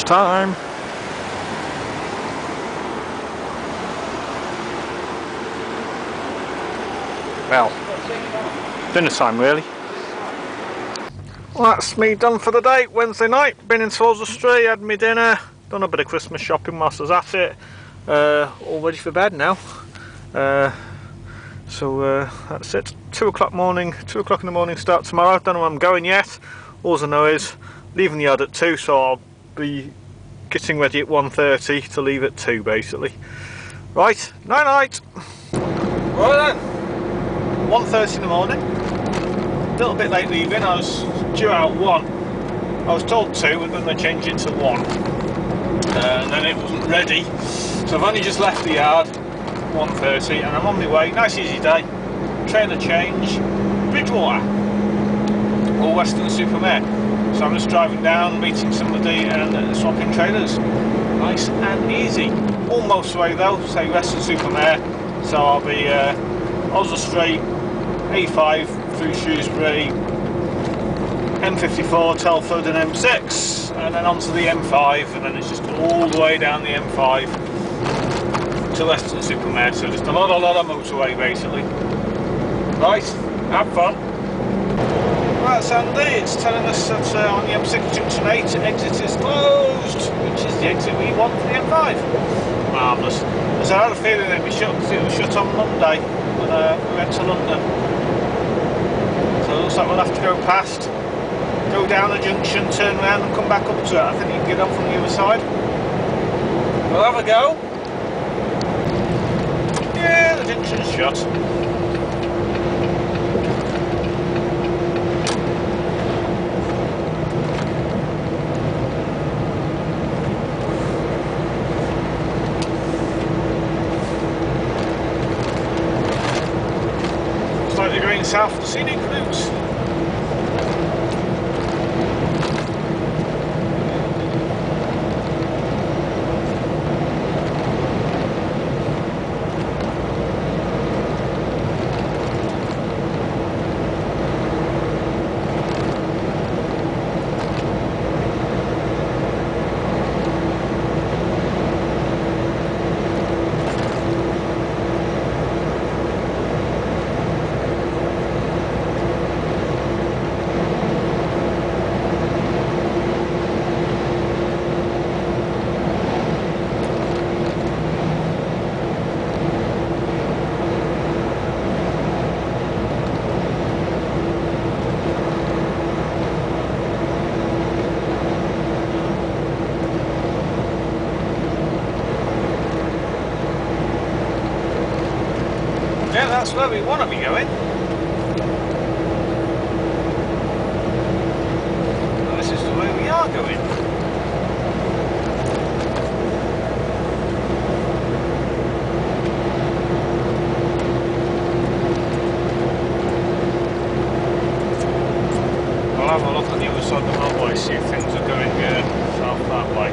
Time. Well, dinner time really. Well, that's me done for the day. Wednesday night, been in Oswestry, had me dinner, done a bit of Christmas shopping whilst I was at it. All ready for bed now. So that's it. 2 o'clock in the morning start tomorrow. Don't know where I'm going yet. All I know is leaving the yard at 2, so I'll be getting ready at 1:30 to leave at 2 basically. Right, night night! Right then, 1:30 in the morning, a little bit late leaving. I was due out 1, I was told 2 and then they changed it to 1 and then it wasn't ready, so I've only just left the yard, 1:30, and I'm on my way. Nice easy day, trailer change, Bridgewater or Weston-super-Mare. So I'm just driving down, meeting somebody and swapping trailers. Nice and easy. Almost away though, say Weston-super-Mare. So I'll be Oswestry, A5 through Shrewsbury, M54, Telford and M6. And then onto the M5, and then it's just all the way down the M5 to Weston-super-Mare. So just a lot of motorway basically. Right, have fun. Right, Sandy, it's telling us that on the M6 junction 8 exit is closed, which is the exit we want for the M5. Marvellous. So I had a feeling it would be shut, because it was shut on Monday when we went to London. So it looks like we'll have to go past, go down the junction, turn round and come back up to it. I think you can get on from the other side. We'll have a go. Yeah, the junction's shut. South of the scenic routes. That's where we want to be going. Well, this is the way we are going. I'll have a look on the other side of the motorway, see if things are going south that way.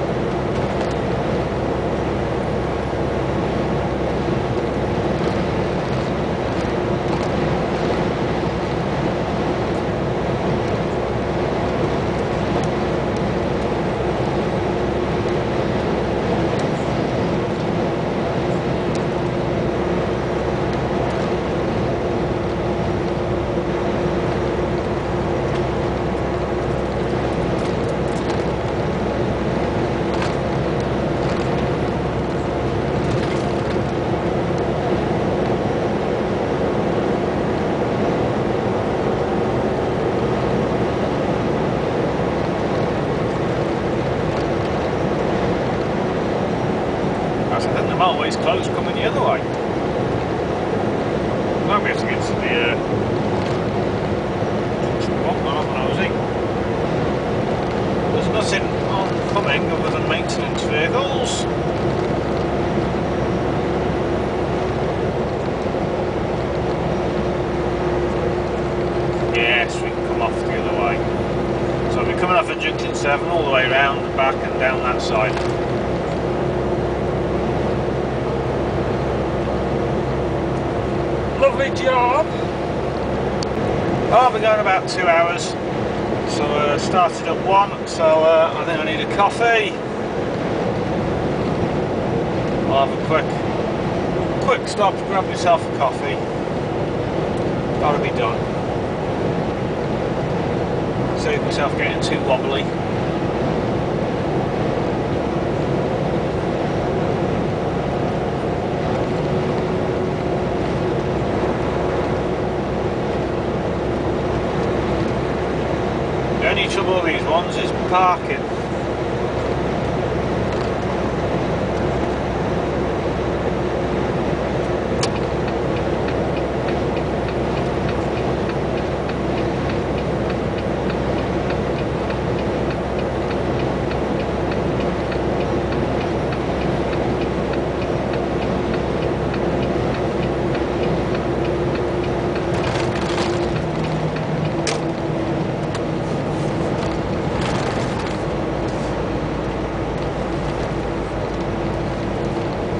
always closed coming the other way. Might be able to get to the... There's nothing oncoming other than maintenance vehicles. Yes, we can come off the other way. So we're coming off at junction 7 all the way round the back and down that side. Lovely job! I've been going about 2 hours, so I started at 1, so I think I need a coffee. I'll have a quick stop to grab myself a coffee. That'll be done. Save myself getting too wobbly. Trouble with these ones is parking.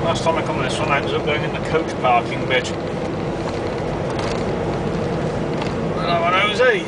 Last time I come to this one, I ended up going in the coach parking bit. And I went OZ.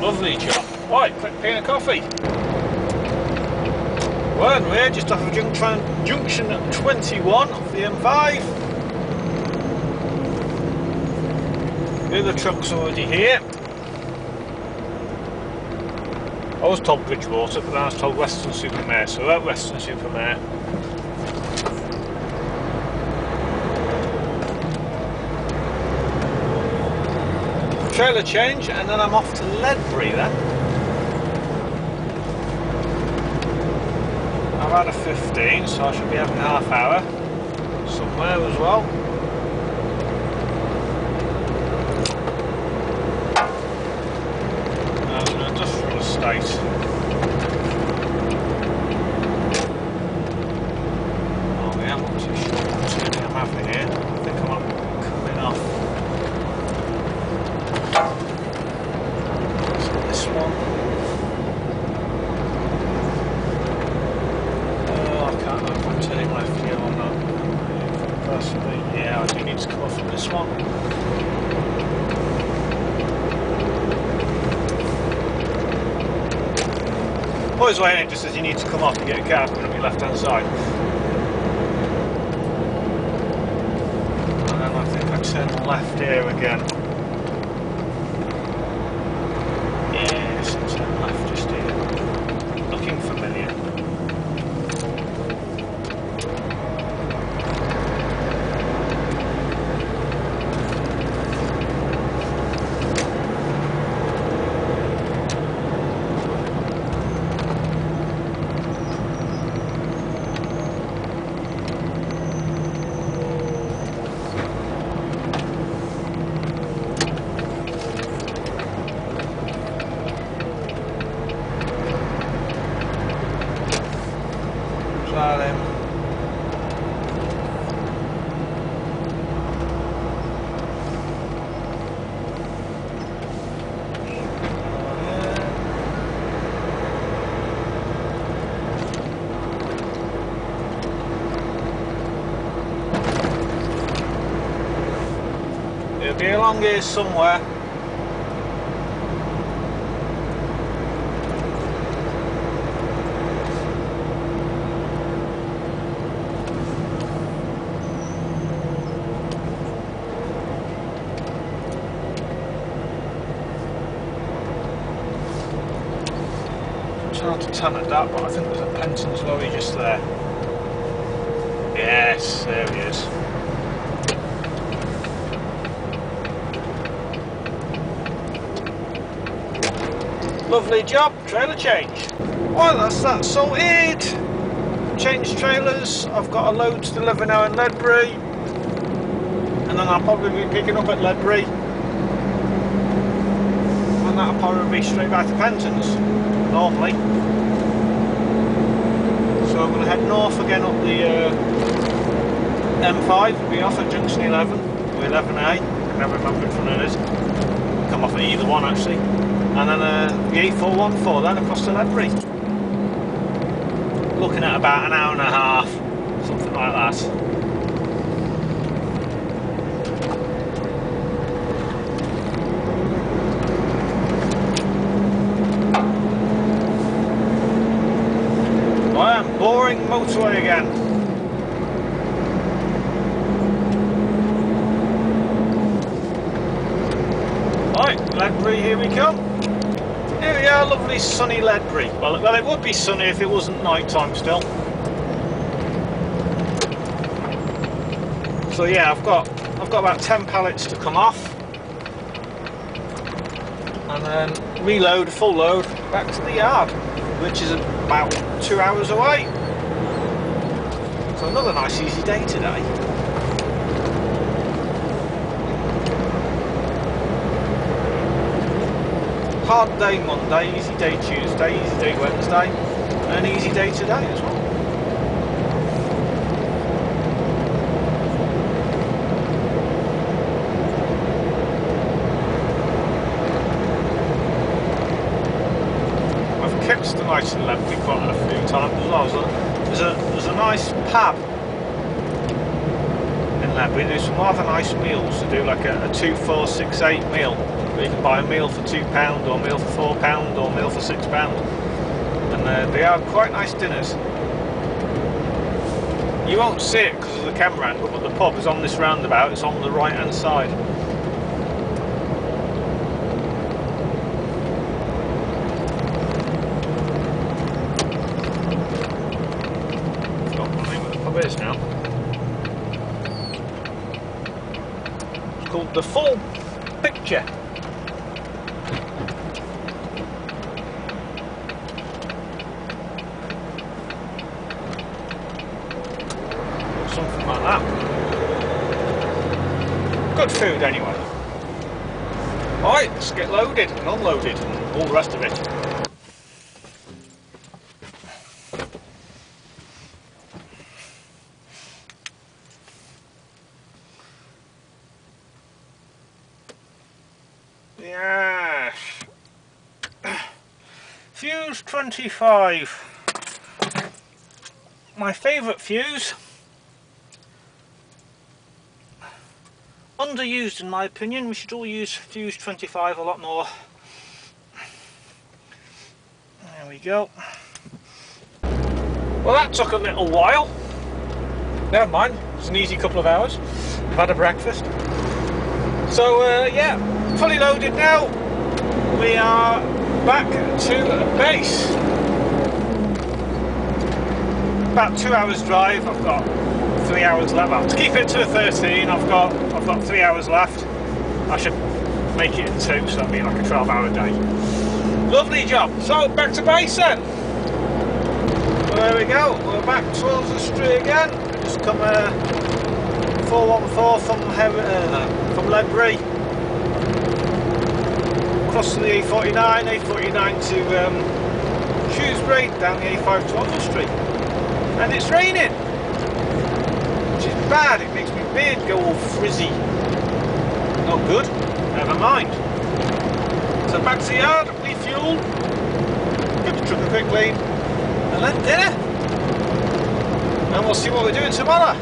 Lovely job. Right, quick pint of coffee. Well, we're just off of junction 21 of the M5. The other truck's already here. I was told Bridgewater, but then I was told Weston-super-Mare, so we're at Weston-super-Mare. Trailer change and then I'm off to Ledbury then. I've had a 15, so I should be having a half hour somewhere as well. That's an industrial estate. Oh, yeah, I'm not too sure what turning I'm having here. I think I'm coming off. Always way in, just as you need to come off and get a cab on your left hand side. And then I think I turn left here again. Yes, I turn left just here. Looking familiar. along here somewhere. Tell at that, but I think there's a Penton's lorry just there. Yes, there he is. Lovely job, trailer change. Well, that's that sorted. Changed trailers. I've got a load to deliver now in Ledbury, and then I'll probably be picking up at Ledbury, and that'll probably be straight back to Penton's normally. So I'm going to head north again up the M5, we'll be off at junction 11, or 11A, I can never remember which one it is, come off at either one actually, and then the A414 then across to Ledbury. Looking at about an hour and a half, something like that. Well, I am boring motorway again. Ledbury, here we come. Here we are, lovely sunny Ledbury. Well, it would be sunny if it wasn't night time still. So yeah, I've got about 10 pallets to come off, and then reload, full load, back to the yard, which is about 2 hours away. So another nice easy day today. Hard day Monday, easy day Tuesday, easy day Wednesday, and an easy day today as well. I've kept the nice and lefty quite a few times as well. There's a nice pub in Ledbury. There's some rather nice meals to do, like a 2, 4, 6, 8 meal. You can buy a meal for £2 or a meal for £4 or a meal for £6, and they are quite nice dinners. You won't see it because of the camera angle, but the pub is on this roundabout, it's on the right hand side. I forgot what the name of the pub is now. It's called The Full Picture. Food anyway. Alright, let's get loaded and unloaded and all the rest of it. Yes. Fuse 25. My favourite fuse. Underused in my opinion, we should all use fuse 25 a lot more. There we go. Well, that took a little while. Never mind, it's an easy couple of hours. I've had a breakfast. So yeah, fully loaded now. We are back to base. About 2 hours drive, I've got 3 hours left. Well, to keep it to the 13, I've got 3 hours left. I should make it 2, so that'd be like a 12-hour day. Lovely job. So back to base then. There we go. We're back towards the street again. Just come 414 from Ledbury. Across the A49 to Shrewsbury, down the A5 to Oswestry, and it's raining. Bad, it makes my beard go all frizzy. Not good, never mind. So back to the yard, refuel, give the truck a quick clean, and then dinner. And we'll see what we're doing tomorrow.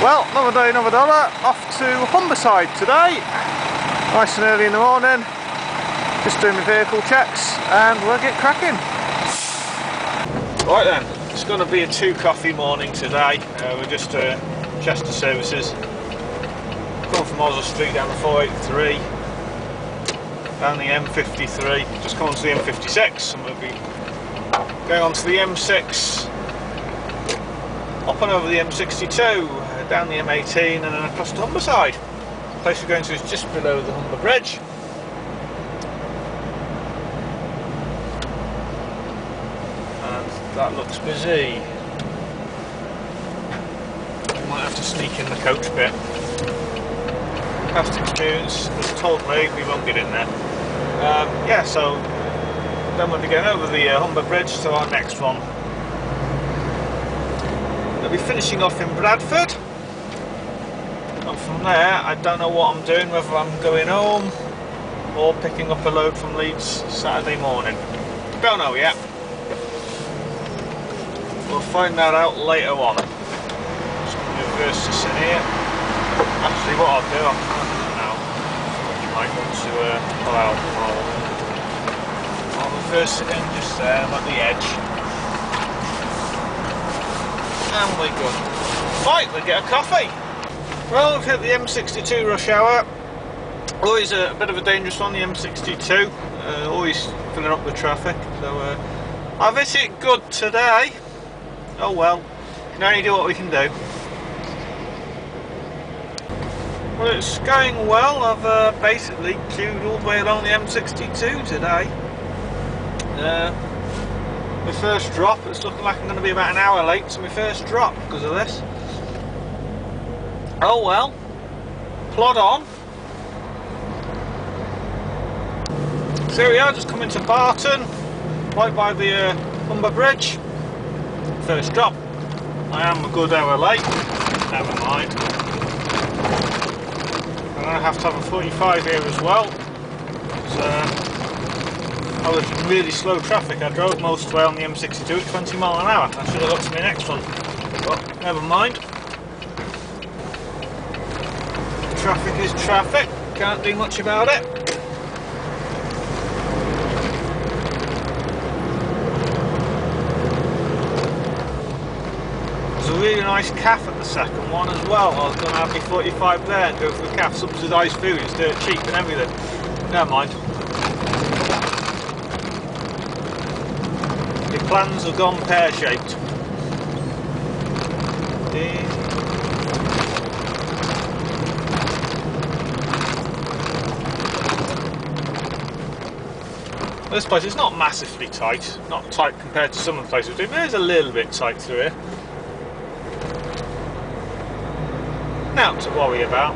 Well, another day, another dollar. Off to Humberside today. Nice and early in the morning. Just doing my vehicle checks and we'll get cracking. Right then, it's going to be a 2 coffee morning today. We're just Chester services. Come from Oswestry down the 483, down the M53. Just come on to the M56 and we'll be going on to the M6. Up and over the M62. Down the M18 and then across to Humberside. The place we're going to is just below the Humber Bridge. And that looks busy. We might have to sneak in the coach bit. Past experience has told me we won't get in there. Yeah, so then we'll be going over the Humber Bridge to our next one. We'll be finishing off in Bradford. And from there, I don't know what I'm doing, whether I'm going home or picking up a load from Leeds Saturday morning. Don't know yet. We'll find that out later on. Just going to reverse this in here. Actually, what I'll do, I'm trying to do now. You might want to pull out the roll. I'll reverse it in just there, at the edge. And we're good. Right, we'll get a coffee. Well, we've hit the M62 rush hour. Always a bit of a dangerous one, the M62. Always filling up with traffic. So I've hit it good today. Oh well, we can only do what we can do. Well, it's going well. I've basically queued all the way along the M62 today. My first drop, it's looking like I'm going to be about an hour late to my first drop because of this. Oh well, plod on. So here we are, just coming to Barton, right by the Humber Bridge. First drop. I am a good hour late. Never mind. I'm going to have a 45 here as well. I was really slow traffic. I drove most of the way on the M62 at 20 mile an hour. I should have got to my next one, but never mind. Traffic is traffic, can't do much about it. There's a really nice cafe at the second one as well. I was going to have me 45 there and go for the cafe, subsidised food, it's dirt cheap and everything. Never mind. The plans have gone pear-shaped. This place is not massively tight, not tight compared to some of the places we do, but it is a little bit tight through here. Not to worry about.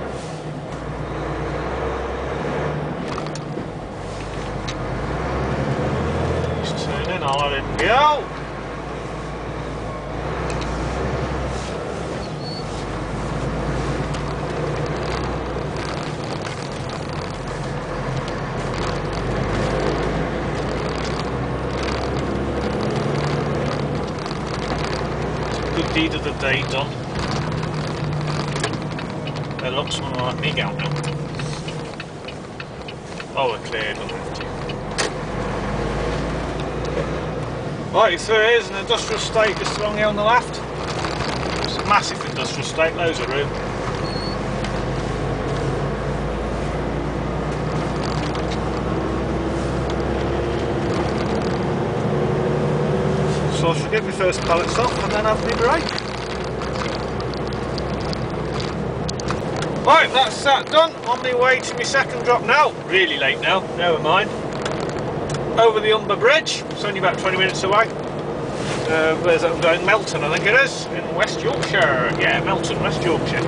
Just turn in, I'll let it go. Deed of the day done. There looks someone will let me go now. Oh, we're cleared on that. Right, so here's an industrial estate just along here on the left. It's a massive industrial estate, loads of room. So I should get my first pallets off and then have my break. Right, that's that done. On my way to my second drop now. Really late now, never mind. Over the Humber Bridge, it's only about 20 minutes away. Where's that going? Melton, I think it is, in West Yorkshire. Yeah, Melton, West Yorkshire.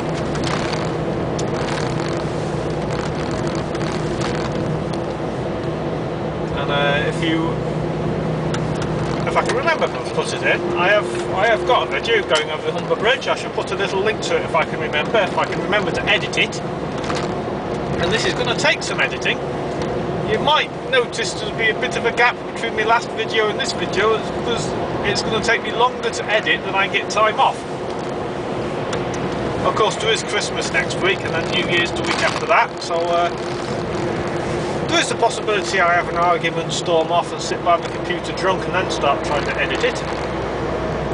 And if I can remember to put it in, I have got a video going over the Humber Bridge. I should put a little link to it if I can remember to edit it. And this is going to take some editing. You might notice there'll be a bit of a gap between my last video and this video because it's going to take me longer to edit than I get time off. Of course there is Christmas next week and then New Year's the week after that, so there is a possibility I have an argument, storm off and sit by my computer drunk and then start trying to edit it.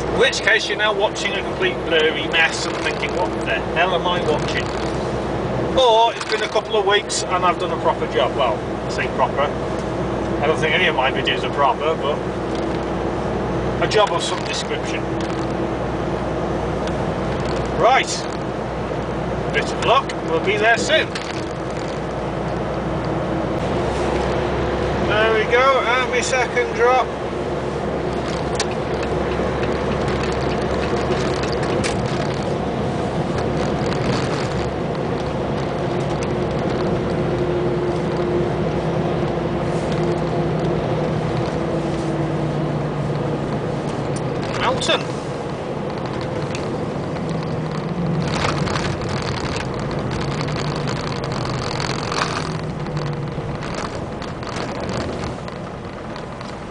In which case you're now watching a complete blurry mess and thinking, what the hell am I watching? Or it's been a couple of weeks and I've done a proper job. Well, I say proper, I don't think any of my videos are proper, but a job of some description. Right, bit of luck, we'll be there soon. There we go, and my second drop.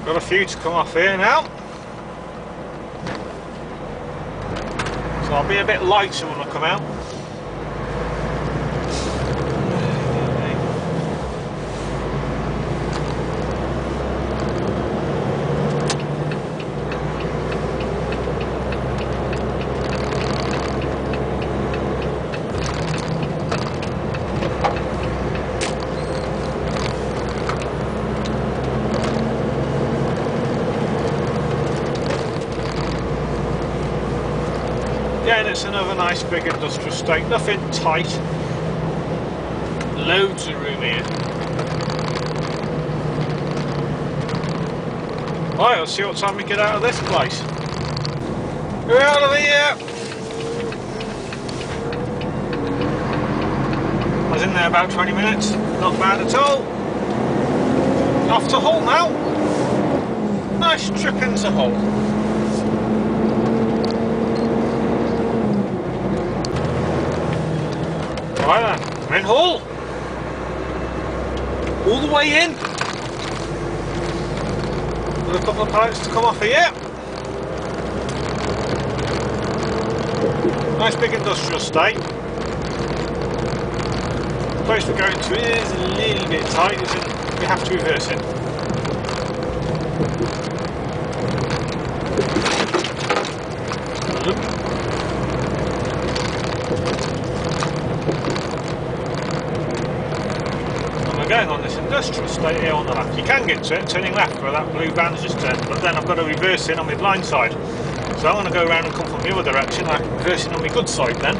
Got a few to come off here now, so I'll be a bit lighter when I come out. It's another nice big industrial estate, nothing tight, loads of room here. Alright, let's see what time we get out of this place. We're out of here! I was in there about 20 minutes, not bad at all. Off to Hull now. Nice trip into Hull. Right then, we're in Hull! All the way in! Got a couple of pallets to come off here. Nice big industrial estate. The place we're going to is a little bit tight, isn't? We have to reverse it. Look. Going on this industrial estate here on the left. You can get to it, turning left where that blue van's just turned, but then I've got to reverse in on my blind side. So I'm going to go around and come from the other direction, I can reverse in on my good side then.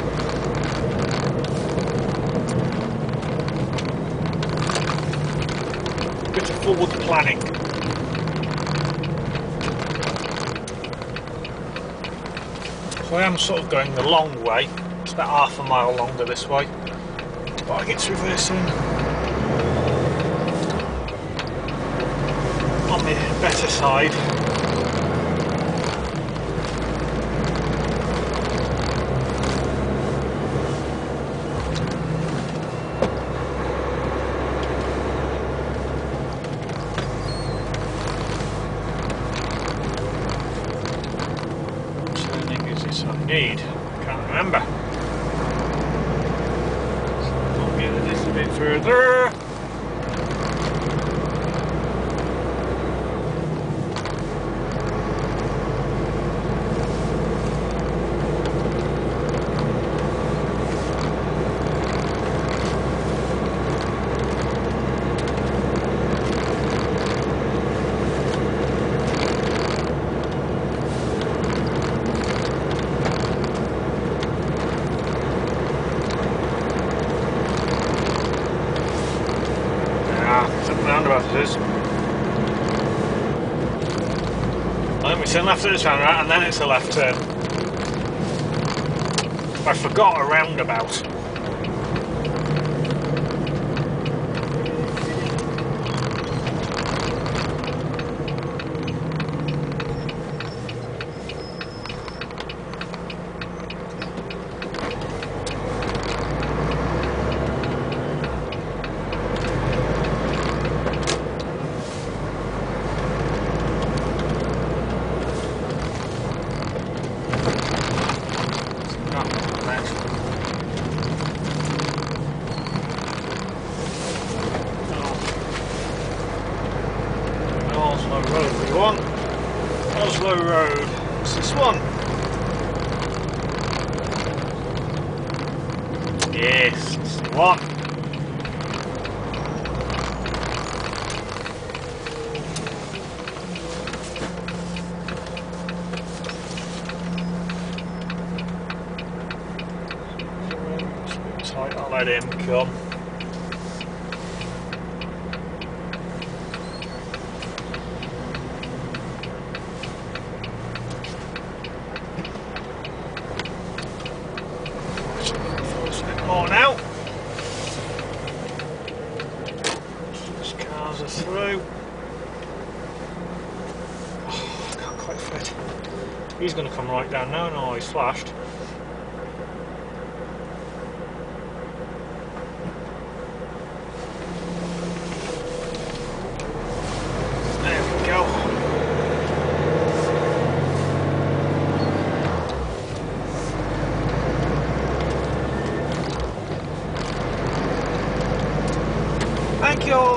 Bit of forward planning. So I am sort of going the long way, it's about half a mile longer this way, but I get to reverse in on the better side. What turning is this I need? Can't remember. So I'll get a little bit further. Turn left at this roundabout and then it's a left turn. I forgot a roundabout. Thanks. Oslo Road. What's this one? Yes, it's the one. Tight, I'll let him come. He's going to come right down now. No, he's flashed. There we go. Thank you.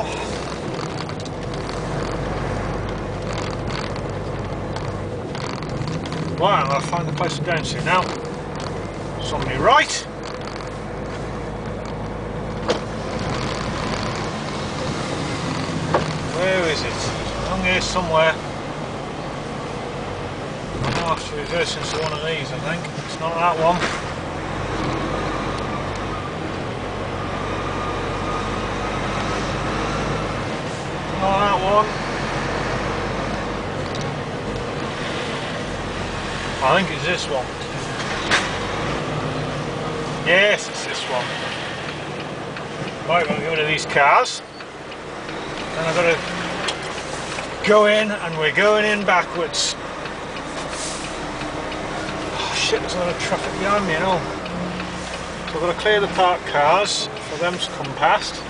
Right, I'll find the place to down to now. Somebody right. Where is it? Along here somewhere. I'll have to reverse into one of these, I think. It's not that one. Not that one. I think it's this one. Yes, it's this one. Right, we'll get rid of these cars. Then I've got to go in, and we're going in backwards. Oh shit, there's a lot of traffic behind me and all. So I've got to clear the parked cars for them to come past.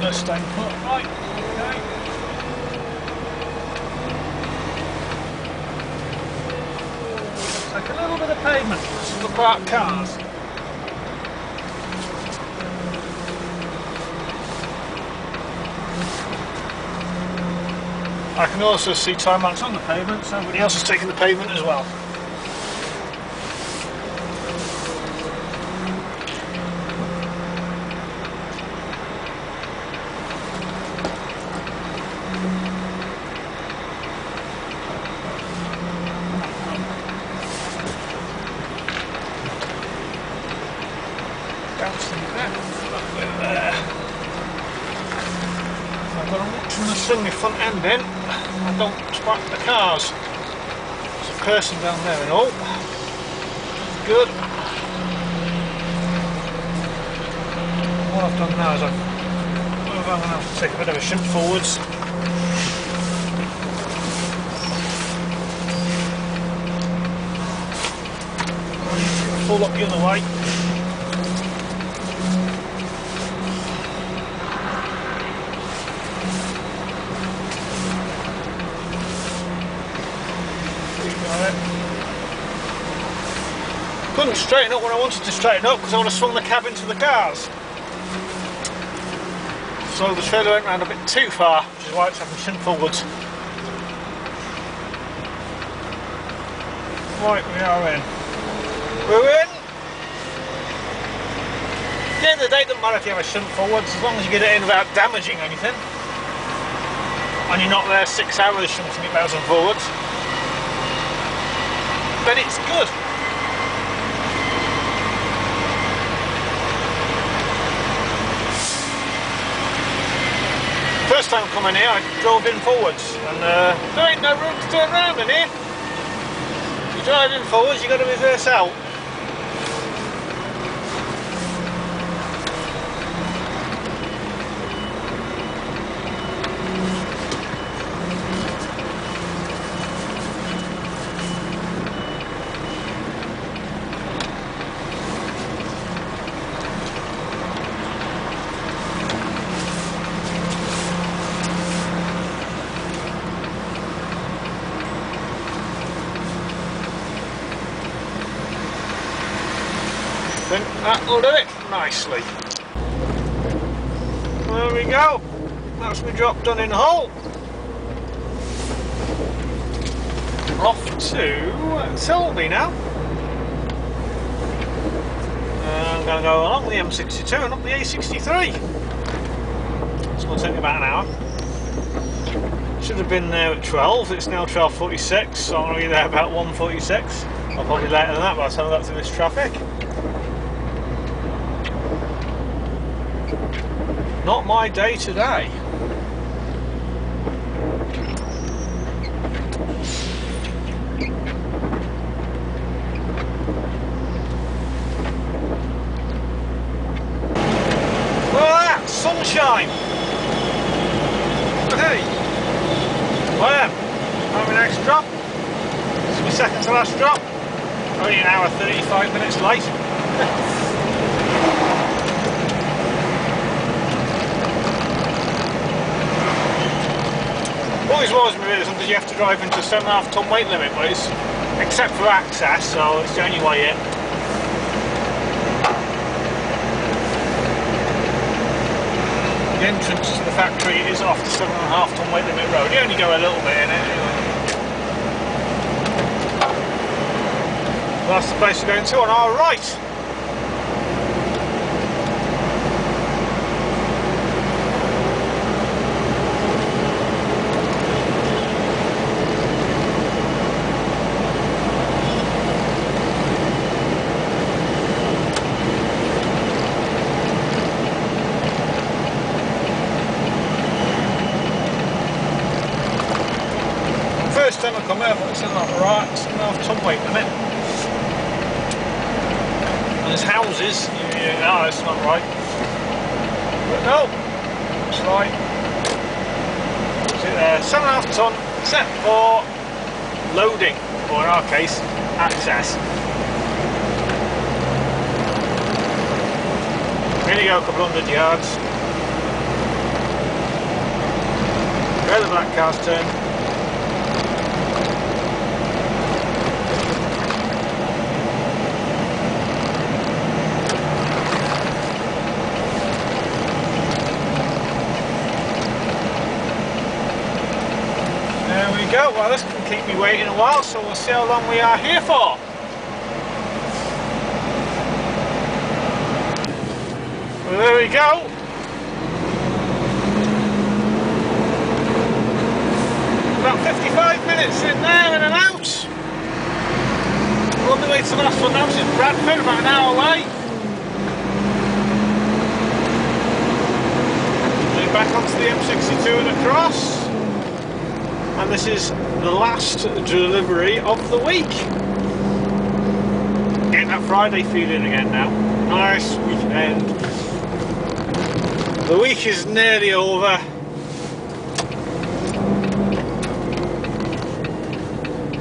They're staying put. Right, okay. Looks like a little bit of pavement for the parked cars. I can also see time lapse on the pavement, so everybody else is taking the pavement as well. I've got to look from the suddenly front end in. I don't spot the cars. There's a person down there and all. Good. What I've done now is I'm going to have to take a bit of a shimp forwards. Pull up the other way. Couldn't straighten up when I wanted to straighten up because I would have swung the cab into the cars. So the trailer went round a bit too far, which is why it's having shimp forwards. Right, we are in. We're in! At the end of the day, it doesn't matter if you have a shimp forwards, as long as you get it in without damaging anything. And you're not there 6 hours shunting it backwards and forwards. Then it's good. First time coming here, I drove in forwards, and there ain't no room to turn round in here. If you drive in forwards, you got to reverse out. That'll do it. nicely. There we go. That's my drop done in Hull. Off to Selby now. I'm going to go along the M62 and up the A63. It's going to take me about an hour. Should have been there at 12. It's now 12:46, so I'm going to be there about 1:46. I'll probably later than that by the time I got through this traffic. Not my day today. Sunshine! Hey! Well, my next drop. This is my second to last drop. Only an hour 35 minutes late. Always worries me really sometimes you have to drive into a 7.5 ton weight limit, but it's except for access, so it's the only way in. The entrance to the factory is off the 7.5 ton weight limit road. You only go a little bit in it anyway. That's the place we're going to on our right. I come over, but it's in that right, 7.5 ton weight limit. And there's houses, no, it's not right. But no, it's right. Is it there? 7.5 ton, except for loading, or in our case, access. We're going to go a couple hundred yards. Where the black cars turn. Go. Well, this can keep me waiting a while, so we'll see how long we are here for. Well, there we go. About 55 minutes in there and out. We're on the way to the last one now, which is Bradford, about an hour away. We're back onto the M62 and across. And this is the last delivery of the week. Getting that Friday feeling again now. Nice weekend. The week is nearly over.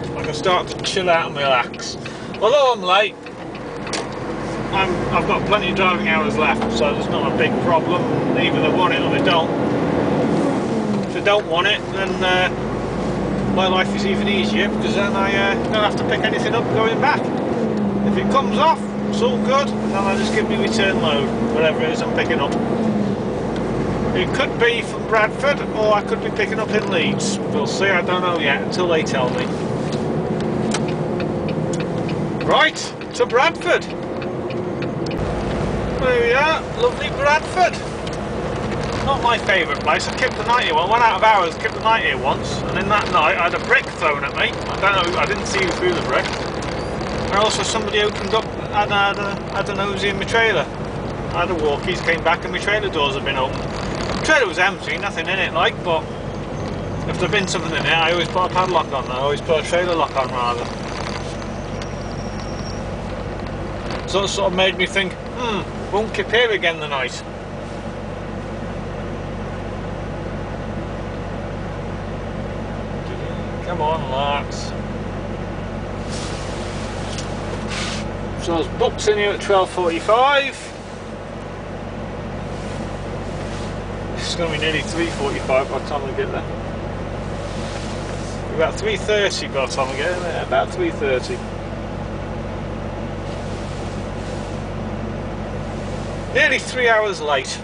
I can start to chill out and relax. Although I'm late, I've got plenty of driving hours left, so there's not a big problem. They either want it or they don't. If they don't want it, then my life is even easier, because then I don't have to pick anything up going back. If it comes off, it's all good, then I just give me return load, whatever it is I'm picking up. It could be from Bradford, or I could be picking up in Leeds. We'll see, I don't know yet, until they tell me. Right, to Bradford! There we are, lovely Bradford! Not my favourite place. I kicked the night here once. Went out of hours, kicked the night here once, and in that night I had a brick thrown at me. I don't know, I didn't see who threw the brick. And also somebody opened up and had an Uzi in my trailer. I had a walkies, came back and my trailer doors had been open. The trailer was empty, nothing in it like, but if there'd been something in it, I always put a padlock on. I always put a trailer lock on rather. So it sort of made me think, won't keep here again the night. Come on, larks. So I was booked in here at 12:45. It's going to be nearly 3:45 by the time I get there. About 3:30 by the time I get there. About 3:30. Nearly 3 hours late.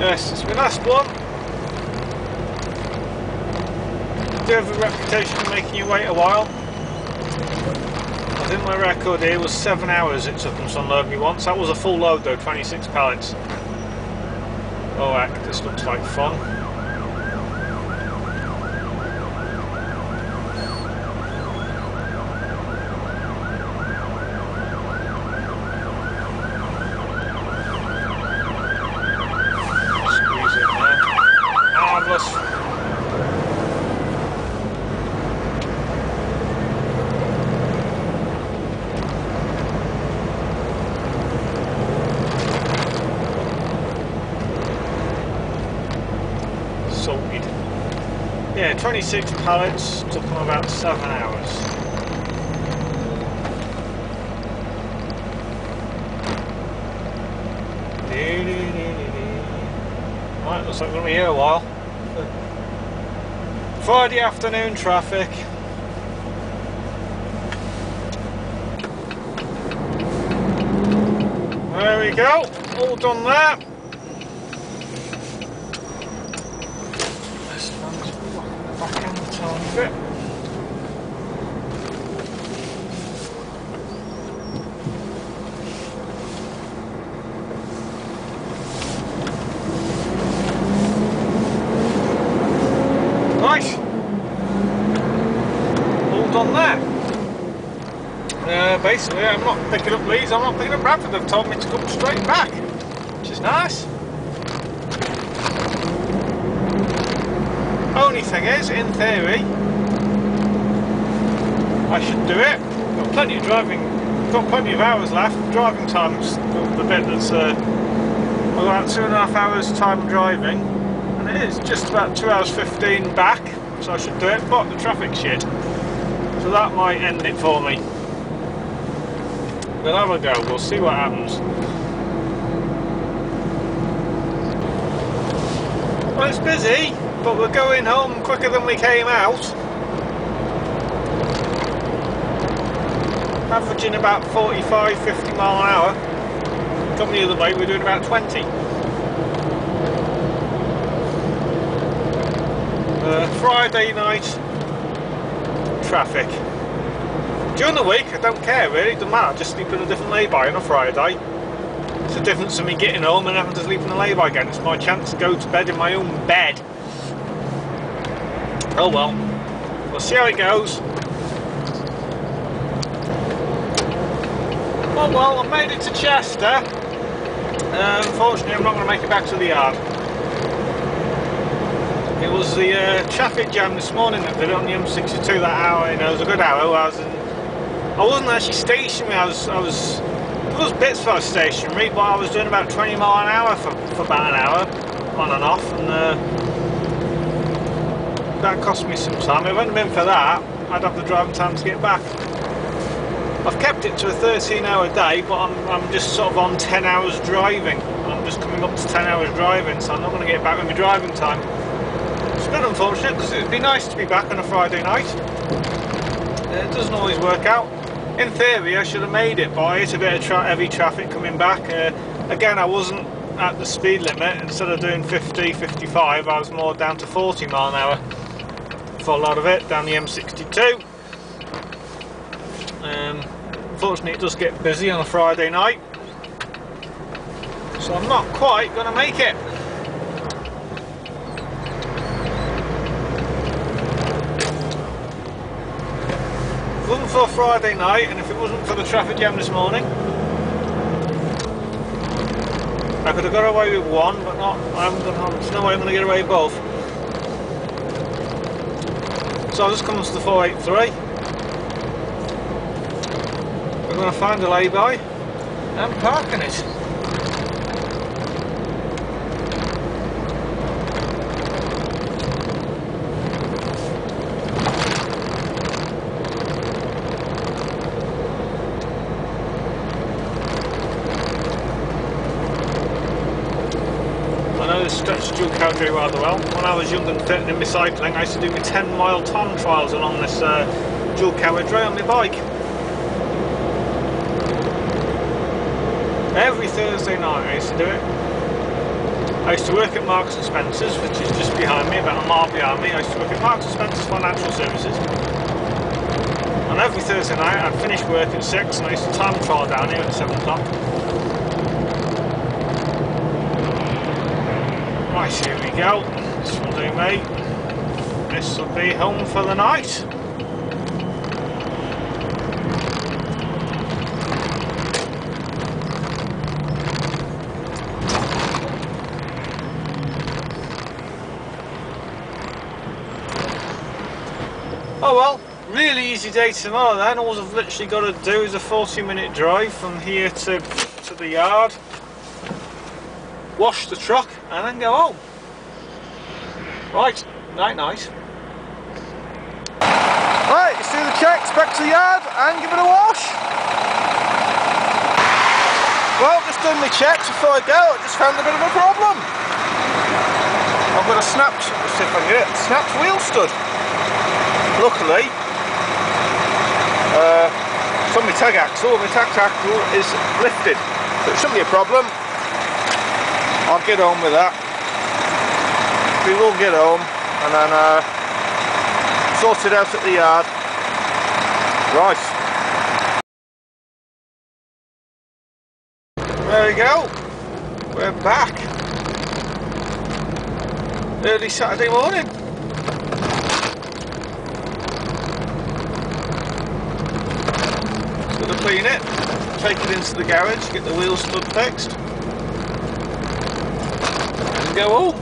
Yes, it's my last one. I do have a reputation for making you wait a while. I think my record here was 7 hours it took them to unload me once. That was a full load though, 26 pallets. Oh, heck, this looks like fun. Salted. Yeah, 26 pallets took them about 7 hours. Right, looks like we're going to be here a while. Friday afternoon traffic. There we go, all done there. Bit. Nice! All done there. Basically I'm not picking up Leeds, I'm not picking up Bradford, they've told me to come straight back, which is nice. Only thing is, in theory, I should do it. Got plenty of driving, got plenty of hours left. Driving time's the bit that's about 2.5 hours time driving, and it is just about 2 hours 15 back. So I should do it, but the traffic's shit, so that might end it for me. We'll have a go. We'll see what happens. Well, it's busy, but we're going home quicker than we came out. Averaging about 45, 50 mile an hour. Come the other way, we're doing about 20. Friday night traffic. During the week, I don't care really, it doesn't matter. I just sleep in a different lay-by on a Friday. It's the difference of me getting home and having to sleep in a lay-by again. It's my chance to go to bed in my own bed. Oh well, we'll see how it goes. Oh well, I've made it to Chester. Unfortunately I'm not going to make it back to the yard. It was the traffic jam this morning that did it on the M62, that hour, you know, it was a good hour. I wasn't actually stationary, I was bits for stationary, but I was doing about 20 mile an hour for about an hour, on and off, and that cost me some time. If it hadn't been for that, I'd have the driving time to get back. I've kept it to a 13-hour day, but I'm just sort of on 10 hours driving. I'm just coming up to 10 hours driving, so I'm not going to get back with my driving time. It's a bit unfortunate, because it would be nice to be back on a Friday night. It doesn't always work out. In theory, I should have made it, but it's a bit of heavy traffic coming back. Again, I wasn't at the speed limit. Instead of doing 50, 55, I was more down to 40 mile an hour. A lot of it down the M62. Unfortunately it does get busy on a Friday night, so I'm not quite going to make it. If it wasn't for Friday night, and if it wasn't for the traffic jam this morning, I could have got away with one, but not. I haven't got, there's no way I'm going to get away with both. So I'll just come to the 483. We're going to find a lay-by and park in it. Country rather well. When I was young and fit in my cycling, I used to do my 10-mile time trials along this dual carriageway on my bike. Every Thursday night I used to do it. I used to work at Marks and Spencer's, which is just behind me, about a mile behind me. I used to work at Marks and Spencer's Financial Services. And every Thursday night I'd finish work at 6 and I used to time trial down here at 7 o'clock. Right, here we go. This will do, mate. This will be home for the night. Oh well, really easy day tomorrow then. All I've literally got to do is a 40-minute drive from here to the yard. Wash the truck and then go home. Right, night night. Right, let's do the checks, back to the yard and give it a wash. Well, just done my checks before I go, I just found a bit of a problem. I've got a snapped, let's see if I can get it, snapped wheel stud. Luckily, it's on my tag axle, my tag axle is lifted, so it shouldn't be a problem. I'll get on with that. We will get home and then sort it out at the yard. Right. There we go. We're back. Early Saturday morning. Just gonna clean it, take it into the garage, get the wheel stud fixed. Go home.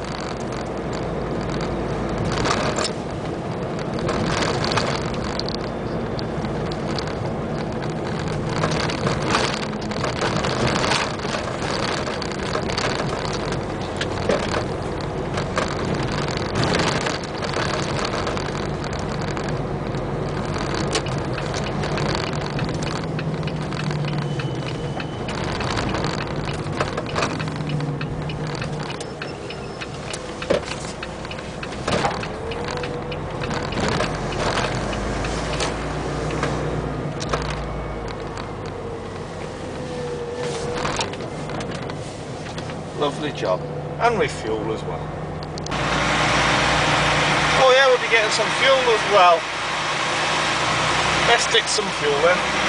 Lovely job, and refuel as well. Oh yeah, we'll be getting some fuel as well. Let's stick some fuel in.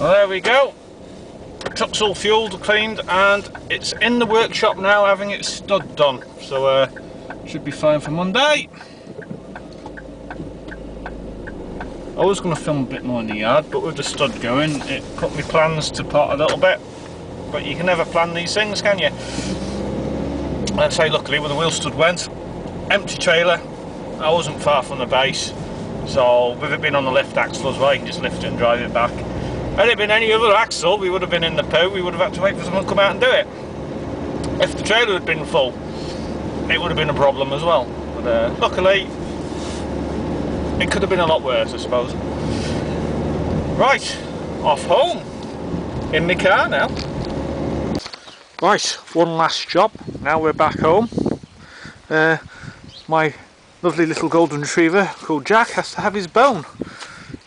There we go, truck's all fuelled, cleaned, and it's in the workshop now having its stud done, so should be fine for Monday. I was going to film a bit more in the yard, but with the stud going it put my plans to pot a little bit, but you can never plan these things, can you? I'd say luckily where the wheel stud went, empty trailer, I wasn't far from the base, so with it being on the left axle as well, you can just lift it and drive it back. Had it been any other axle, we would have been in the poo, we would have had to wait for someone to come out and do it. If the trailer had been full, it would have been a problem as well. But luckily, it could have been a lot worse, I suppose. Right, off home, in my car now. Right, one last job, now we're back home. My lovely little golden retriever called Jack has to have his bone.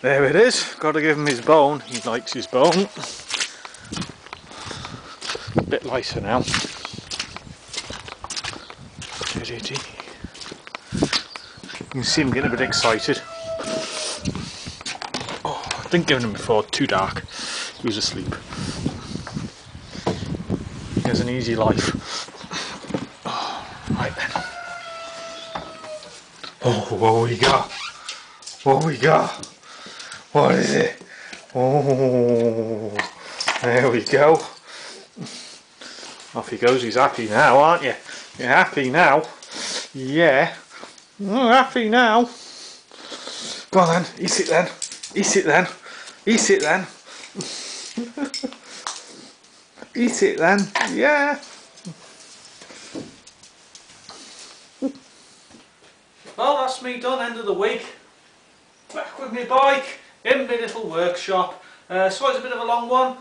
There it is, got to give him his bone, he likes his bone. A bit lighter now. can see him getting a bit excited. Oh, I didn't give him before, too dark. He was asleep. He has an easy life. Oh, right then. Oh, what we got? What we got? What is it? Oh, there we go. Off he goes. He's happy now, aren't you? You're happy now. Yeah. You're happy now. Go on then. Eat it then. Eat it then. Eat it then. Eat it then. Yeah. Well, that's me done. End of the week. Back with my bike in my little workshop. So it's a bit of a long one.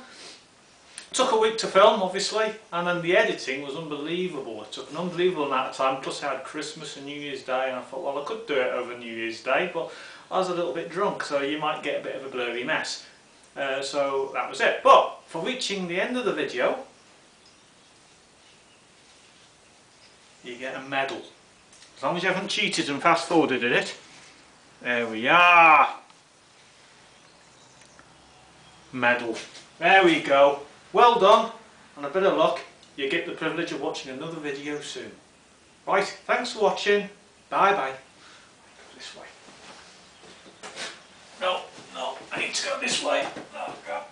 Took a week to film, obviously, and then the editing was unbelievable. It took an unbelievable amount of time, plus I had Christmas and New Year's Day, and I thought, well, I could do it over New Year's Day, but I was a little bit drunk, so you might get a bit of a blurry mess. So that was it. But for reaching the end of the video, you get a medal. As long as you haven't cheated and fast-forwarded it. There we are. Medal. There we go. Well done, and a bit of luck, you get the privilege of watching another video soon. Right, thanks for watching. Bye bye. This way. No, no, I need to go this way. No, go.